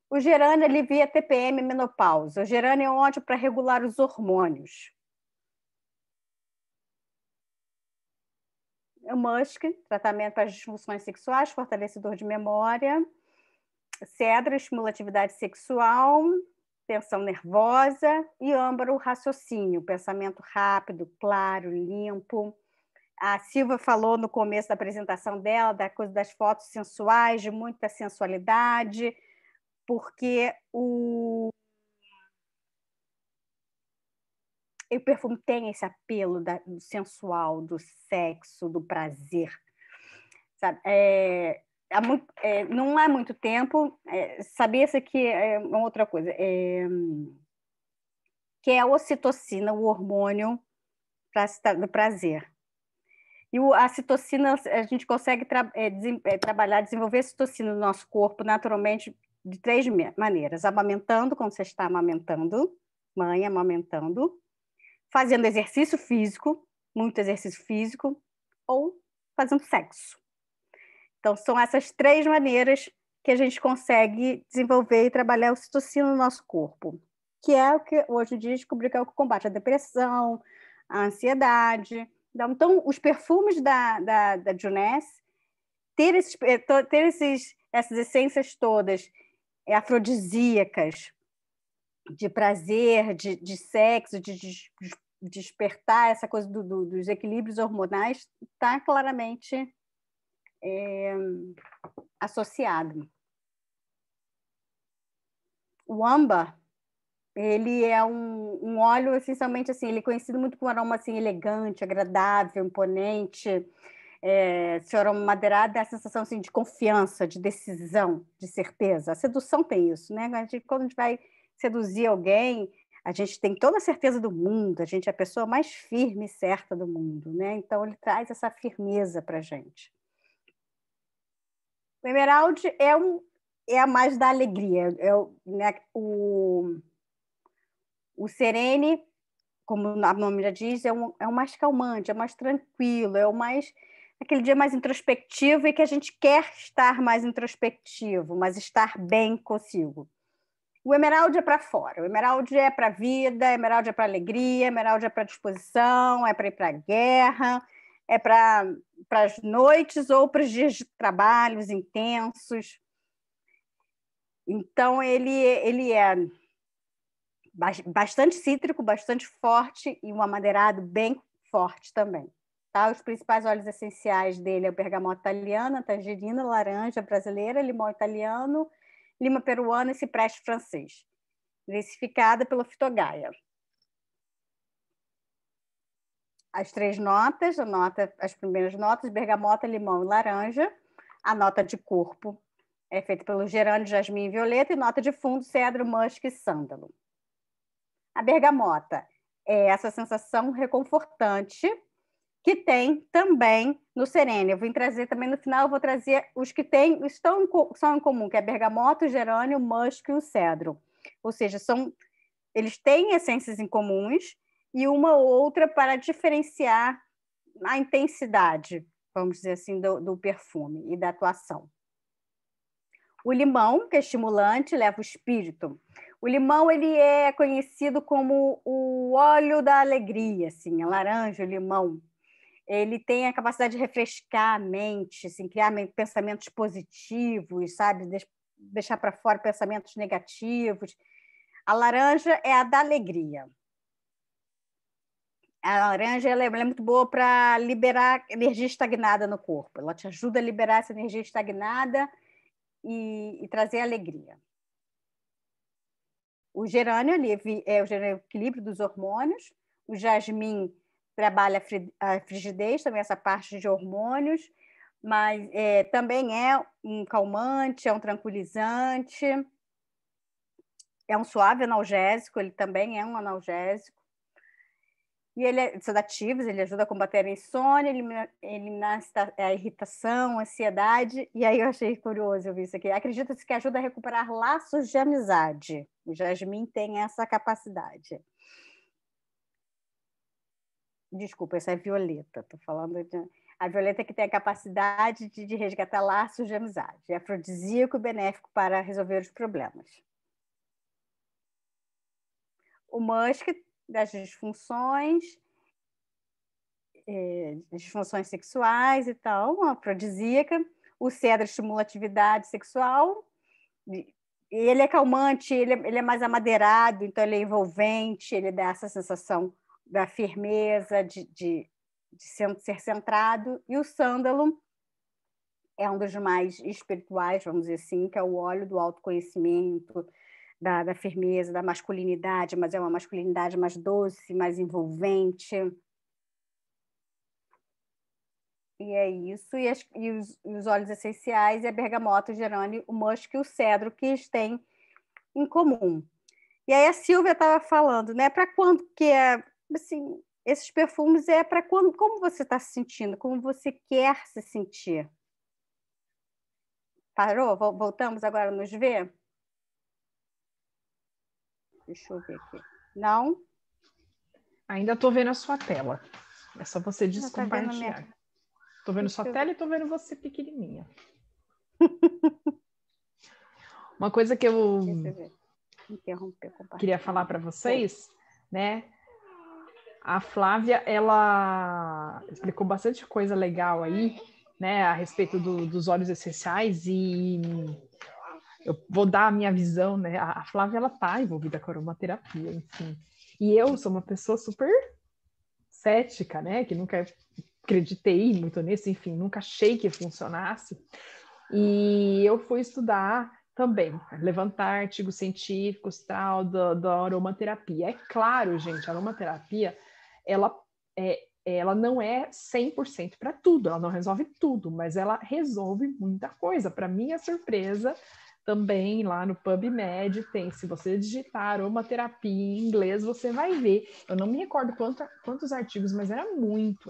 O gerânio alivia TPM e menopausa. O gerânio é ótimo para regular os hormônios. O musk, tratamento para as disfunções sexuais, fortalecedor de memória. Cedro estimula atividade sexual, tensão nervosa, e âmbaro, o raciocínio, pensamento rápido, claro, limpo. A Silvia falou no começo da apresentação dela da coisa das fotos sensuais, de muita sensualidade, porque o perfume tem esse apelo do sensual, do sexo, do prazer, sabe? Não há muito tempo, sabia-se que é uma outra coisa, que é a ocitocina, o hormônio do prazer. E a citocina, a gente consegue desenvolver a citocina no nosso corpo naturalmente de três maneiras: amamentando, quando você está amamentando, mãe amamentando, fazendo exercício físico, muito exercício físico, ou fazendo sexo. Então, são essas três maneiras que a gente consegue desenvolver e trabalhar a ocitocina no nosso corpo, que é o que hoje em dia descobri que é o que combate a depressão, a ansiedade. Então, os perfumes da Jeunesse, essas essências todas afrodisíacas, de prazer, de sexo, de despertar essa coisa dos equilíbrios hormonais, está claramente associado. O âmbar, ele é um óleo essencialmente assim, ele é conhecido muito por um aroma assim elegante, agradável, imponente. Esse aroma madeirado dá a sensação assim de confiança, de decisão, de certeza. A sedução tem isso, né? Quando a gente vai seduzir alguém, a gente tem toda a certeza do mundo, a gente é a pessoa mais firme e certa do mundo, né? Então ele traz essa firmeza para a gente. O Emerald é a mais da alegria. O Serene, como o nome já diz, é o mais calmante, é o mais tranquilo, é o mais aquele dia mais introspectivo e que a gente quer estar mais introspectivo, mas estar bem consigo. O Emerald é para fora, o Emerald é para a vida, o Emerald é para alegria, o Emerald é para disposição, é para ir para a guerra, é para as noites ou para os dias de trabalhos intensos. Então, ele é bastante cítrico, bastante forte e um amadeirado bem forte também. Tá? Os principais óleos essenciais dele é o bergamota italiana, tangerina, laranja brasileira, limão italiano, lima peruana e cipreste francês, densificada pela Fitogaia. As três notas, as primeiras notas, bergamota, limão e laranja. A nota de corpo é feita pelo gerânio, jasmim e violeta. E nota de fundo, cedro, musk e sândalo. A bergamota é essa sensação reconfortante que tem também no Serene. Eu vim trazer também no final, eu vou trazer os que tem, são em comum, que é bergamota, gerânio, musco e o cedro. Ou seja, eles têm essências em comuns e uma ou outra para diferenciar a intensidade, vamos dizer assim, do perfume e da atuação. O limão, que é estimulante, leva o espírito. O limão ele é conhecido como o óleo da alegria, assim, a laranja, o limão. Ele tem a capacidade de refrescar a mente, assim, criar pensamentos positivos, sabe? Deixar para fora pensamentos negativos. A laranja é a da alegria. A laranja ela é muito boa para liberar energia estagnada no corpo. Ela te ajuda a liberar essa energia estagnada e trazer alegria. O gerânio ele é o equilíbrio dos hormônios. O jasmim trabalha a frigidez, também essa parte de hormônios, mas também é um calmante, é um tranquilizante, é um suave analgésico, ele também é um analgésico. E ele é sedativo, ele ajuda a combater a insônia, eliminar a irritação, a ansiedade. E aí eu achei curioso, eu vi isso aqui. Acredita-se que ajuda a recuperar laços de amizade. O jasmim tem essa capacidade. Desculpa, essa é violeta. Estou falando de... A violeta que tem a capacidade de resgatar laços de amizade. É afrodisíaco e benéfico para resolver os problemas. O musk das disfunções sexuais e tal, afrodisíaca. O cedro estimula a atividade sexual. Ele é calmante, ele é mais amadeirado, então ele é envolvente, ele dá essa sensação da firmeza, de ser centrado. E o sândalo é um dos mais espirituais, vamos dizer assim, que é o óleo do autoconhecimento, da firmeza, da masculinidade, mas é uma masculinidade mais doce, mais envolvente. E é isso. E os óleos essenciais é a bergamota, o gerânio, o musco e o cedro, que eles têm em comum. E aí a Sylvia estava falando, né? Para quanto que é, assim, esses perfumes é para quando, como você está se sentindo, como você quer se sentir. Parou? Voltamos agora a nos ver? Deixa eu ver aqui. Não? Ainda estou vendo a sua tela. É só você descompartilhar. Estou vendo sua tela e estou vendo você pequenininha. Uma coisa que eu queria falar para vocês, né? A Flávia, ela explicou bastante coisa legal aí, né? A respeito dos óleos essenciais e... Eu vou dar a minha visão, né? A Flávia, ela tá envolvida com aromaterapia, enfim. E eu sou uma pessoa super cética, né? Que nunca acreditei muito nisso, enfim. Nunca achei que funcionasse. E eu fui estudar também, levantar artigos científicos, tal, da aromaterapia. É claro, gente, a aromaterapia, ela não é 100% para tudo. Ela não resolve tudo, mas ela resolve muita coisa. Para minha surpresa... Também lá no PubMed tem, se você digitar aromaterapia em inglês, você vai ver. Eu não me recordo quantos artigos, mas era muito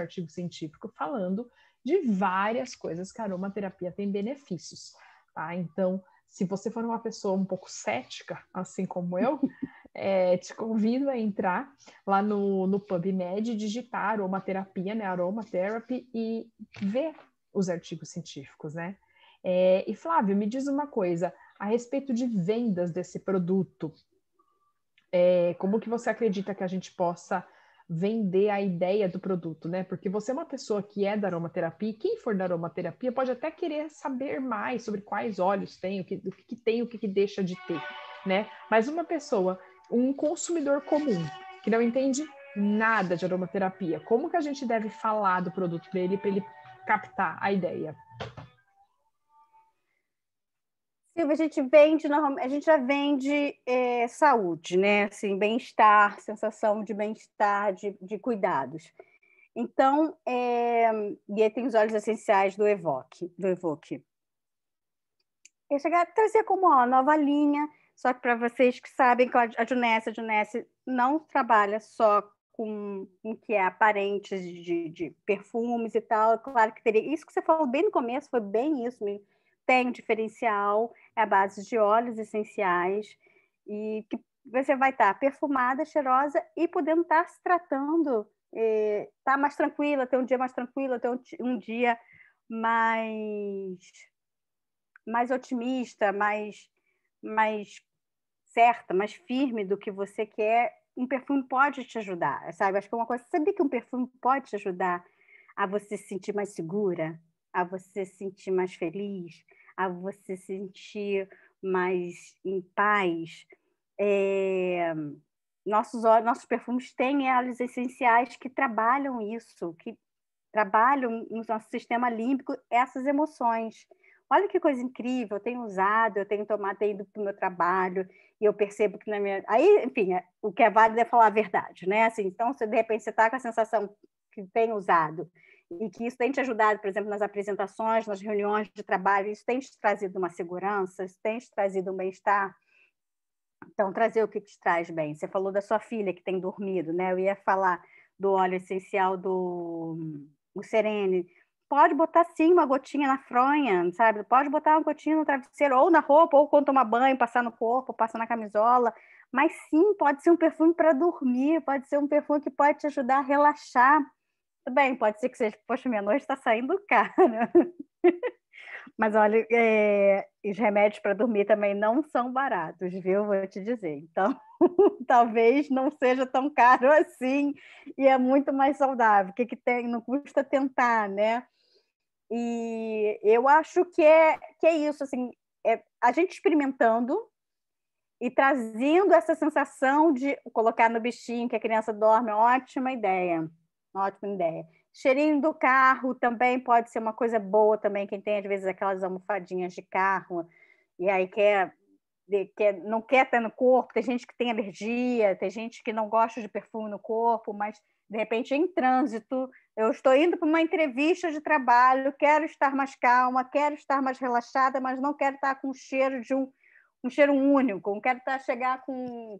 artigo científico falando de várias coisas que a aromaterapia tem benefícios, tá? Então, se você for uma pessoa um pouco cética, assim como eu, te convido a entrar lá no PubMed, digitar aromaterapia, né? Aromatherapy e ver os artigos científicos, né? E Flávio, me diz uma coisa, a respeito de vendas desse produto, como que você acredita que a gente possa vender a ideia do produto, né? Porque você é uma pessoa que é da aromaterapia, e quem for da aromaterapia pode até querer saber mais sobre quais óleos tem, o que tem, o que deixa de ter, né? Mas uma pessoa, um consumidor comum, que não entende nada de aromaterapia, como que a gente deve falar do produto dele para ele captar a ideia? A gente vende, normalmente, a gente já vende saúde, né? Assim, bem-estar, sensação de bem-estar, de cuidados. Então, e aí tem os óleos essenciais do EVOK. Eu cheguei a trazer como uma nova linha, só que para vocês que sabem que a Jeunesse não trabalha só com que é aparente de perfumes e tal, claro que teria. Isso que você falou bem no começo, foi bem isso mesmo. Tem um diferencial, é a base de óleos essenciais, e que você vai estar perfumada, cheirosa e podendo estar se tratando, tá mais tranquila, ter um dia mais tranquilo, ter um dia mais otimista, mais certa, mais firme do que você quer. Um perfume pode te ajudar, sabe? Acho que é uma coisa... Sabia que um perfume pode te ajudar a você se sentir mais segura, a você se sentir mais feliz, a você se sentir mais em paz. Nossos perfumes têm óleos essenciais que trabalham isso, que trabalham no nosso sistema límbico essas emoções. Olha que coisa incrível, eu tenho usado, eu tenho tomado, tenho ido para o meu trabalho, e eu percebo que na minha... Aí, enfim, o que é válido é falar a verdade, né? Assim, então, se de repente você está com a sensação que tem usado e que isso tem te ajudado, por exemplo, nas apresentações, nas reuniões de trabalho, isso tem te trazido uma segurança, isso tem te trazido um bem-estar. Então, trazer o que te traz bem. Você falou da sua filha que tem dormido, né? Eu ia falar do óleo essencial do Serene. Pode botar, sim, uma gotinha na fronha, sabe? Pode botar uma gotinha no travesseiro, ou na roupa, ou quando tomar banho, passar no corpo, passar na camisola. Mas, sim, pode ser um perfume para dormir, pode ser um perfume que pode te ajudar a relaxar. Tudo bem, pode ser que seja, poxa, minha noite está saindo cara. Mas, olha, os remédios para dormir também não são baratos, viu? Vou te dizer. Então, talvez não seja tão caro assim e é muito mais saudável. O que tem? Não custa tentar, né? E eu acho que é isso, assim, a gente experimentando e trazendo essa sensação de colocar no bichinho que a criança dorme, ótima ideia. Cheirinho do carro também pode ser uma coisa boa também, quem tem às vezes aquelas almofadinhas de carro e aí não quer estar no corpo, tem gente que tem alergia, tem gente que não gosta de perfume no corpo, mas de repente em trânsito, eu estou indo para uma entrevista de trabalho, quero estar mais calma, quero estar mais relaxada, mas não quero estar com o cheiro de um cheiro único, não quero chegar lá com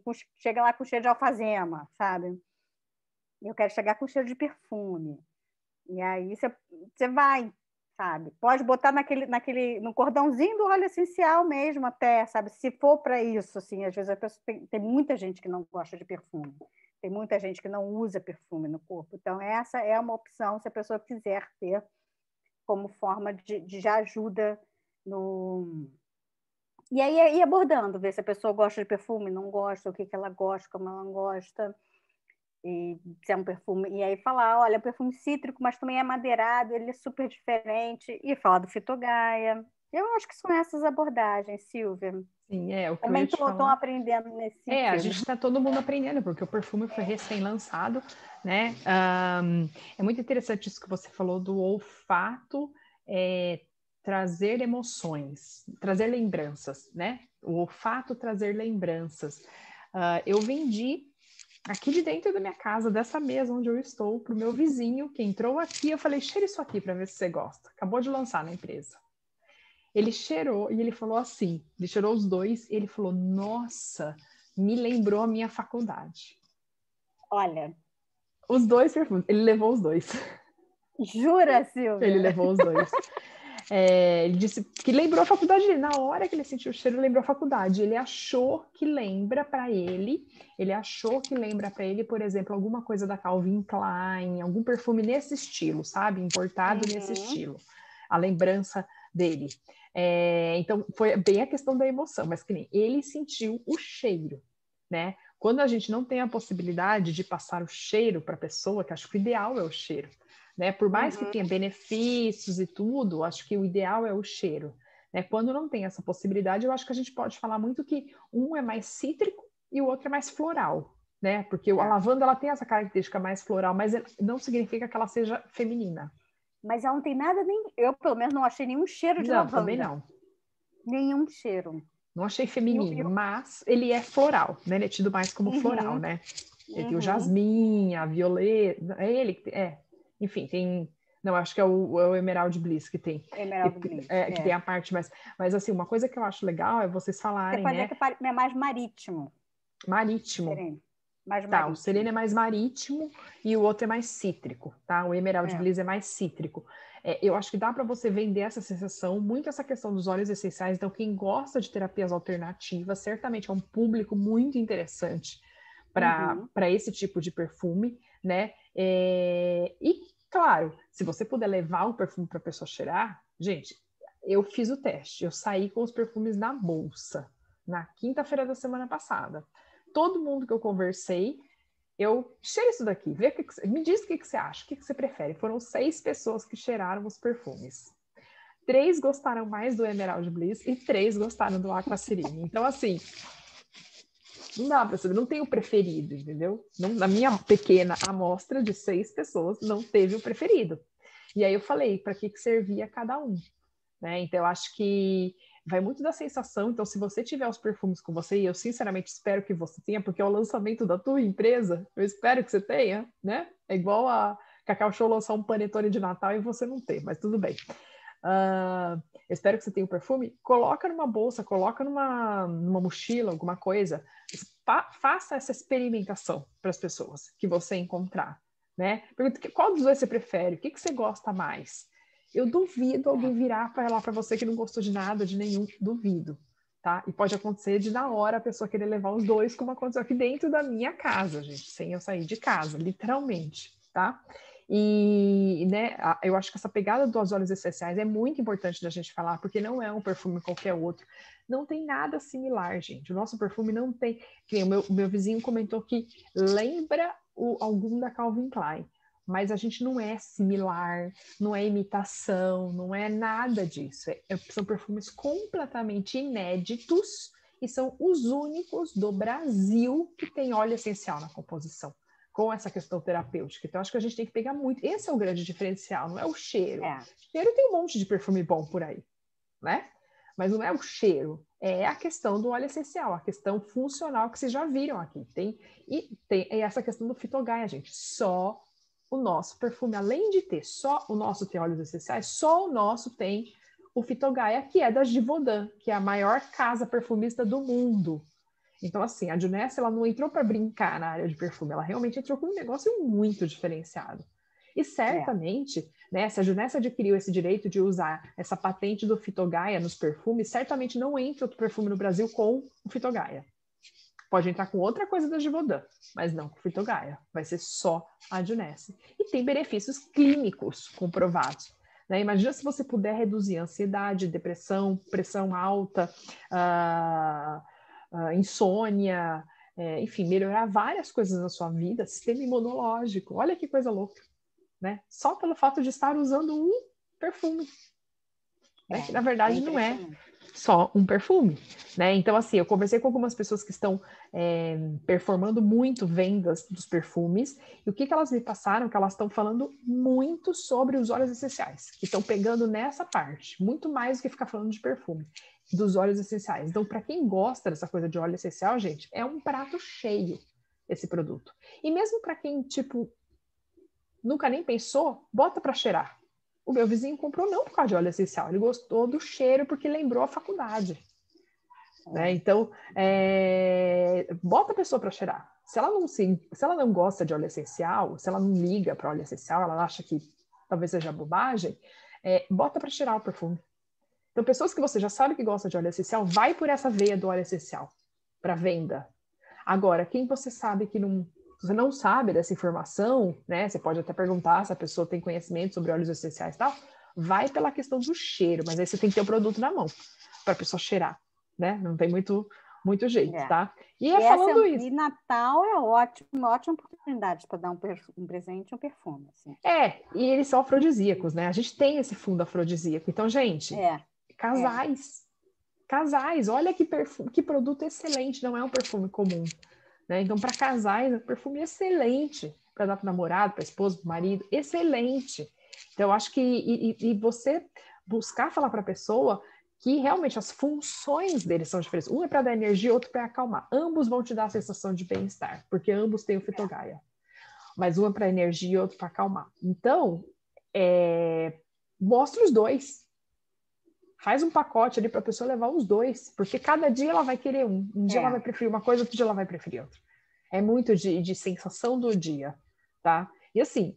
cheiro de alfazema, sabe? Eu quero chegar com cheiro de perfume. E aí você vai, sabe? Pode botar no cordãozinho do óleo essencial mesmo até, sabe? Se for para isso, assim, às vezes a pessoa tem muita gente que não gosta de perfume. Tem muita gente que não usa perfume no corpo. Então, essa é uma opção, se a pessoa quiser ter como forma de já ajuda no... E aí, ir abordando, ver se a pessoa gosta de perfume, não gosta, o que ela gosta, como ela não gosta. E se é um perfume... E aí falar, olha, é um perfume cítrico, mas também é madeirado, ele é super diferente. E falar do Fitogaia. Eu acho que são essas abordagens, Silvia. Sim, o que também estão aprendendo nesse sentido. A gente está todo mundo aprendendo, porque o perfume foi recém-lançado, né? É muito interessante isso que você falou do olfato, trazer emoções, trazer lembranças, né? O olfato trazer lembranças. Eu vendi aqui de dentro da minha casa, dessa mesa onde eu estou, para o meu vizinho, que entrou aqui, eu falei, cheira isso aqui para ver se você gosta. Acabou de lançar na empresa. Ele cheirou e ele falou assim, ele cheirou os dois e ele falou, nossa, me lembrou a minha faculdade. Olha. Os dois perfumes, ele levou os dois. Jura, Silvia? Ele levou os dois. Ele disse que lembrou a faculdade, na hora que ele sentiu o cheiro, lembrou a faculdade. Ele achou que lembra para ele, por exemplo, alguma coisa da Calvin Klein, algum perfume nesse estilo, sabe? Importado nesse estilo. A lembrança dele. Então, foi bem a questão da emoção, mas que nem ele sentiu o cheiro, né? Quando a gente não tem a possibilidade de passar o cheiro para a pessoa, que acho que o ideal é o cheiro, né? Por mais que tenha benefícios e tudo, acho que o ideal é o cheiro, né? Quando não tem essa possibilidade, eu acho que a gente pode falar muito que um é mais cítrico e o outro é mais floral, né? Porque a lavanda, ela tem essa característica mais floral, mas não significa que ela seja feminina. Mas ela não tem nada, nem eu, pelo menos, não achei nenhum cheiro de lavanda. Não, também não. Nenhum cheiro. Não achei feminino, mas ele é floral, né? Ele é tido mais como floral, né? Ele tem o jasmim, a violeta, é ele que tem, enfim, tem... Não, acho que é o Emerald Bliss que tem. Emerald Bliss. Que tem a parte mais... Mas, assim, uma coisa que eu acho legal é vocês falarem, você pode ver que é mais marítimo. Marítimo. Diferente. Mais tá, marítimo. O sereno é mais marítimo e o outro é mais cítrico, tá? O Emerald Bliss é mais cítrico. É, eu acho que dá para você vender essa sensação, muito essa questão dos óleos essenciais. Então, quem gosta de terapias alternativas, certamente é um público muito interessante para esse tipo de perfume, né? É, e, claro, se você puder levar o perfume para a pessoa cheirar, gente, eu fiz o teste, eu saí com os perfumes na bolsa, na quinta-feira da semana passada. Todo mundo que eu conversei, eu cheiro isso daqui, vê que, me diz o que você acha, o que você prefere. Foram 6 pessoas que cheiraram os perfumes. 3 gostaram mais do Emerald Bliss e 3 gostaram do Aqua Serene. Então, assim, não dá pra saber, não tem o preferido, entendeu? Não, na minha pequena amostra de 6 pessoas, não teve o preferido. E aí eu falei para que servia cada um, né? Então, eu acho que vai muito da sensação. Então, se você tiver os perfumes com você, e eu sinceramente espero que você tenha, porque é o lançamento da tua empresa, eu espero que você tenha, né? É igual a Cacau Show lançar um panetone de Natal e você não ter, mas tudo bem. Eu espero que você tenha o perfume. Coloca numa bolsa, coloca numa mochila, alguma coisa. Faça essa experimentação para as pessoas que você encontrar, né? Pergunta, qual dos dois você prefere? O que você gosta mais? Eu duvido alguém virar para lá para você que não gostou de nada, de nenhum, duvido, tá? E pode acontecer de, na hora, a pessoa querer levar os dois, como aconteceu aqui dentro da minha casa, gente, sem eu sair de casa, literalmente, tá? E, né, eu acho que essa pegada dos óleos essenciais é muito importante da gente falar, porque não é um perfume qualquer outro. Não tem nada similar, gente. O nosso perfume não tem... O meu vizinho comentou que lembra algum da Calvin Klein. Mas a gente não é similar, não é imitação, não é nada disso. São perfumes completamente inéditos e são os únicos do Brasil que tem óleo essencial na composição, com essa questão terapêutica. Então, acho que a gente tem que pegar muito. Esse é o grande diferencial, não é o cheiro. É. Cheiro tem um monte de perfume bom por aí, né? Mas não é o cheiro, é a questão do óleo essencial, a questão funcional que vocês já viram aqui. Tem essa questão do Fitogaia, gente. Só o nosso perfume, além de ter só o nosso tem óleos essenciais, só o nosso tem o Fitogaia, que é da Givaudan, que é a maior casa perfumista do mundo. Então, assim, a Jeunesse, ela não entrou para brincar na área de perfume, ela realmente entrou com um negócio muito diferenciado. E certamente, né, se a Jeunesse adquiriu esse direito de usar essa patente do Fitogaia nos perfumes, certamente não entra outro perfume no Brasil com o Fitogaia. Pode entrar com outra coisa da Givaudan, mas não com Fitogaia. Vai ser só a Jeunesse. E tem benefícios clínicos comprovados, né? Imagina se você puder reduzir a ansiedade, depressão, pressão alta, insônia, enfim, melhorar várias coisas na sua vida, sistema imunológico. Olha que coisa louca, né? Só pelo fato de estar usando um perfume, né? Que na verdade não é só um perfume, né? Então, assim, eu conversei com algumas pessoas que estão performando muito vendas dos perfumes, e o que elas me passaram, que elas estão falando muito sobre os óleos essenciais, que estão pegando nessa parte, muito mais do que ficar falando de perfume, dos óleos essenciais. Então, para quem gosta dessa coisa de óleo essencial, gente, é um prato cheio esse produto. E mesmo para quem, tipo, nunca nem pensou, bota para cheirar. O meu vizinho comprou não por causa de óleo essencial, ele gostou do cheiro porque lembrou a faculdade, né? Então, bota a pessoa para cheirar. Se ela não gosta de óleo essencial, se ela não liga para óleo essencial, ela acha que talvez seja bobagem, bota para cheirar o perfume. Então, pessoas que você já sabe que gosta de óleo essencial, vai por essa veia do óleo essencial para venda. Agora, quem você sabe que não... Você não sabe dessa informação, né? Você pode até perguntar se a pessoa tem conhecimento sobre óleos essenciais e tal. Vai pela questão do cheiro, mas aí você tem que ter o produto na mão para a pessoa cheirar, né? Não tem muito jeito, tá? E falando isso. E Natal é ótima oportunidade para dar um presente, um perfume, assim. E eles são afrodisíacos, né? A gente tem esse fundo afrodisíaco. Então, gente, casais, olha que perfume, que produto excelente, não é um perfume comum, né? Então, para casais, é um perfume excelente. Para dar para o namorado, para a esposa, para o marido, excelente. Então, eu acho que... E você buscar falar para a pessoa que realmente as funções deles são diferentes. Um é para dar energia, outro para acalmar. Ambos vão te dar a sensação de bem-estar, porque ambos têm o Fitogaia. Mas um é para energia e outro para acalmar. Então, mostra os dois. Faz um pacote ali para a pessoa levar os dois, porque cada dia ela vai querer um. Um dia ela vai preferir uma coisa, outro dia ela vai preferir outra. É muito de sensação do dia, tá? E assim,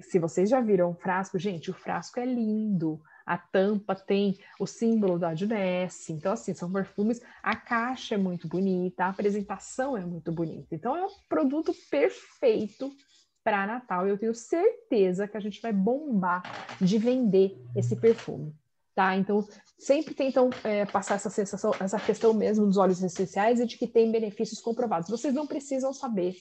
se vocês já viram o frasco, gente, o frasco é lindo. A tampa tem o símbolo da Jeunesse. Então, assim, são perfumes. A caixa é muito bonita, a apresentação é muito bonita. Então, é um produto perfeito para Natal. Eu tenho certeza que a gente vai bombar de vender esse perfume, tá? Então, sempre tentam passar essa sensação, essa questão mesmo dos óleos essenciais e de que tem benefícios comprovados. Vocês não precisam saber,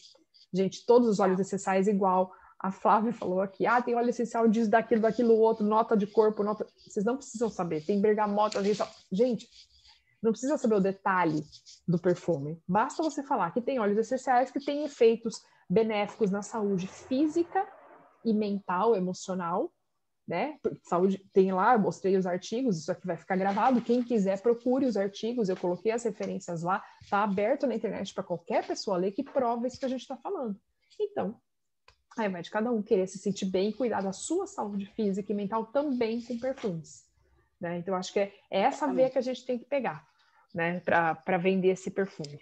gente, todos os óleos essenciais igual. A Flávia falou aqui, ah, tem óleo essencial disso, daquilo, daquilo, outro, nota de corpo, nota... Vocês não precisam saber, tem bergamota, gente, não precisa saber o detalhe do perfume. Basta você falar que tem óleos essenciais que tem efeitos benéficos na saúde física e mental, emocional, né? Saúde, tem lá, eu mostrei os artigos, isso aqui vai ficar gravado. Quem quiser, procure os artigos, eu coloquei as referências lá, tá aberto na internet para qualquer pessoa ler que prova isso que a gente está falando. Então, aí vai de cada um querer se sentir bem e cuidar da sua saúde física e mental também com perfumes, né? Então, acho que é essa veia que a gente tem que pegar, né? Para vender esse perfume,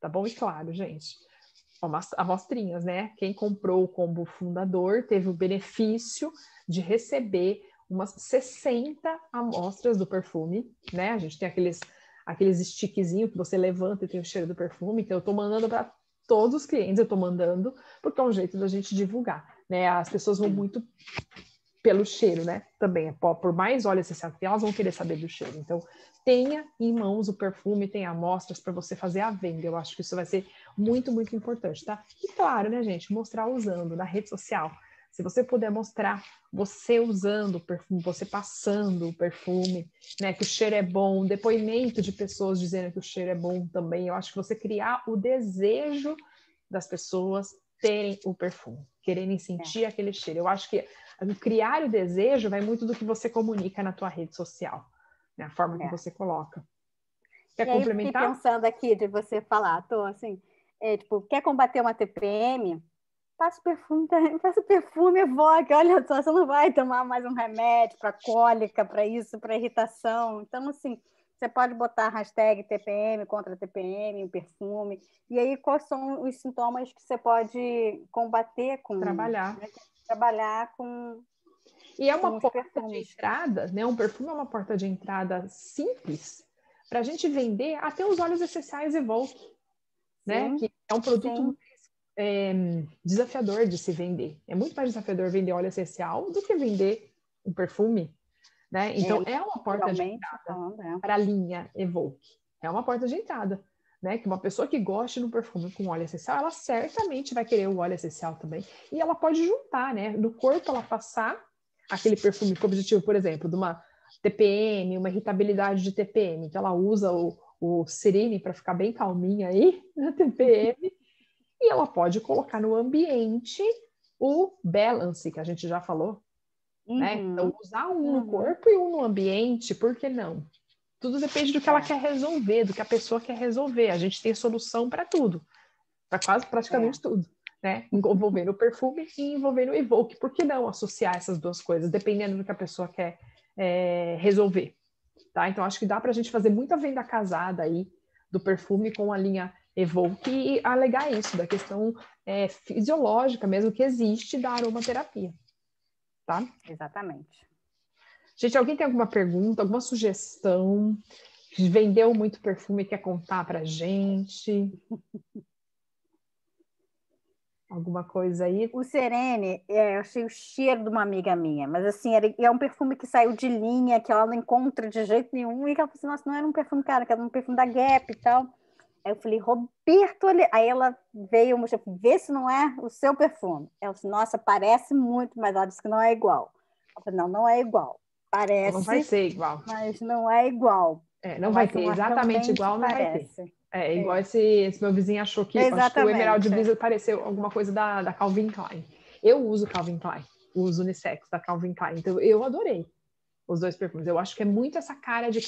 tá bom? E claro, gente, amostrinhas, né? Quem comprou o combo fundador teve o benefício de receber umas 60 amostras do perfume, né? A gente tem aqueles stickzinhos que você levanta e tem o cheiro do perfume, então eu tô mandando para todos os clientes, eu estou mandando, porque é um jeito da gente divulgar, né? As pessoas vão muito pelo cheiro, né? Também, por mais óleo essencial que elas vão querer saber do cheiro. Então, tenha em mãos o perfume, tenha amostras para você fazer a venda. Eu acho que isso vai ser muito, muito importante, tá? E claro, né, gente? Mostrar usando na rede social. Se você puder mostrar você usando o perfume, você passando o perfume, né? Que o cheiro é bom, depoimento de pessoas dizendo que o cheiro é bom também. Eu acho que você criar o desejo das pessoas terem o perfume, quererem sentir aquele cheiro. Eu acho que criar o desejo vai muito do que você comunica na tua rede social, né? A forma que você coloca. Quer complementar? Eu fiquei pensando aqui de você falar, tô assim, tipo, quer combater uma TPM? Passa perfume, EVOK, olha só, você não vai tomar mais um remédio para cólica, para isso, para irritação. Então, assim, você pode botar hashtag TPM, contra TPM, perfume. E aí, quais são os sintomas que você pode combater com? Trabalhar. Né? Trabalhar com... E é uma porta de entrada, né? Um perfume é uma porta de entrada simples para a gente vender até os óleos essenciais EVOK, né? Que é um produto... desafiador de se vender. É muito mais desafiador vender óleo essencial do que vender um perfume, né? Então, é uma porta de entrada para a linha EVOK. É uma porta de entrada, né? Que uma pessoa que goste de um perfume com óleo essencial, ela certamente vai querer o óleo essencial também. E ela pode juntar, né? No corpo, ela passar aquele perfume com o objetivo, por exemplo, de uma TPM, uma irritabilidade de TPM. Então, ela usa o Serene para ficar bem calminha aí na TPM. E ela pode colocar no ambiente o balance, que a gente já falou, né? Então, usar um no corpo e um no ambiente, por que não? Tudo depende do que ela quer resolver, do que a pessoa quer resolver. A gente tem solução para tudo, para quase praticamente tudo, né? Envolvendo o perfume e envolvendo o EVOK. Por que não associar essas duas coisas, dependendo do que a pessoa quer resolver, tá? Então, acho que dá para a gente fazer muita venda casada aí do perfume com a linha EVOK e alegar isso, da questão fisiológica mesmo que existe da aromaterapia, tá? Exatamente. Gente, alguém tem alguma pergunta, alguma sugestão? Vendeu muito perfume, quer contar pra gente? Alguma coisa aí? O Serene, eu achei o cheiro de uma amiga minha, mas assim, é um perfume que saiu de linha, que ela não encontra de jeito nenhum, e que ela falou assim, nossa, não era um perfume caro, que era um perfume da Gap e tal. Aí eu falei, Roberto, aí ela veio, mostrou, vê se não é o seu perfume. Ela disse, nossa, parece muito, mas ela disse que não é igual. Eu falei, não é igual. Parece. Não vai ser igual. Mas não é igual. Não vai ter exatamente igual, não parece. Vai ter. Igual esse meu vizinho achou que o Emerald Bliss pareceu alguma coisa da Calvin Klein. Eu uso Calvin Klein, uso unissex da Calvin Klein. Então, eu adorei os dois perfumes. Eu acho que é muito essa cara de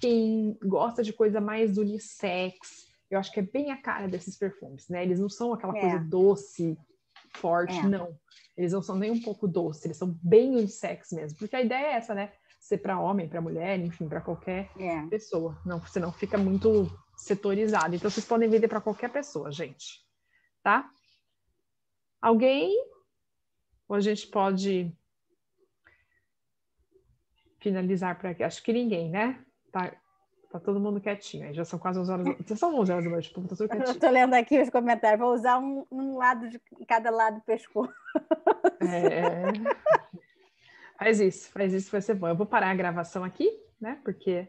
quem gosta de coisa mais unissex. Eu acho que é bem a cara desses perfumes, né? Eles não são aquela coisa doce, forte, não. Eles não são nem um pouco doces, eles são bem unissex mesmo. Porque a ideia é essa, né? Ser para homem, para mulher, enfim, para qualquer pessoa. Não, senão fica muito setorizado. Então, vocês podem vender para qualquer pessoa, gente. tá? Alguém? Ou a gente pode finalizar por aqui? Acho que ninguém, né? Tá todo mundo quietinho. Aí já são quase 11 horas. Já são 11 horas da noite. Tá todo quietinho. Eu tô lendo aqui os comentários. Vou usar um lado de cada lado do pescoço. É... Faz isso. Faz isso. Vai ser bom. Eu vou parar a gravação aqui, né? Porque...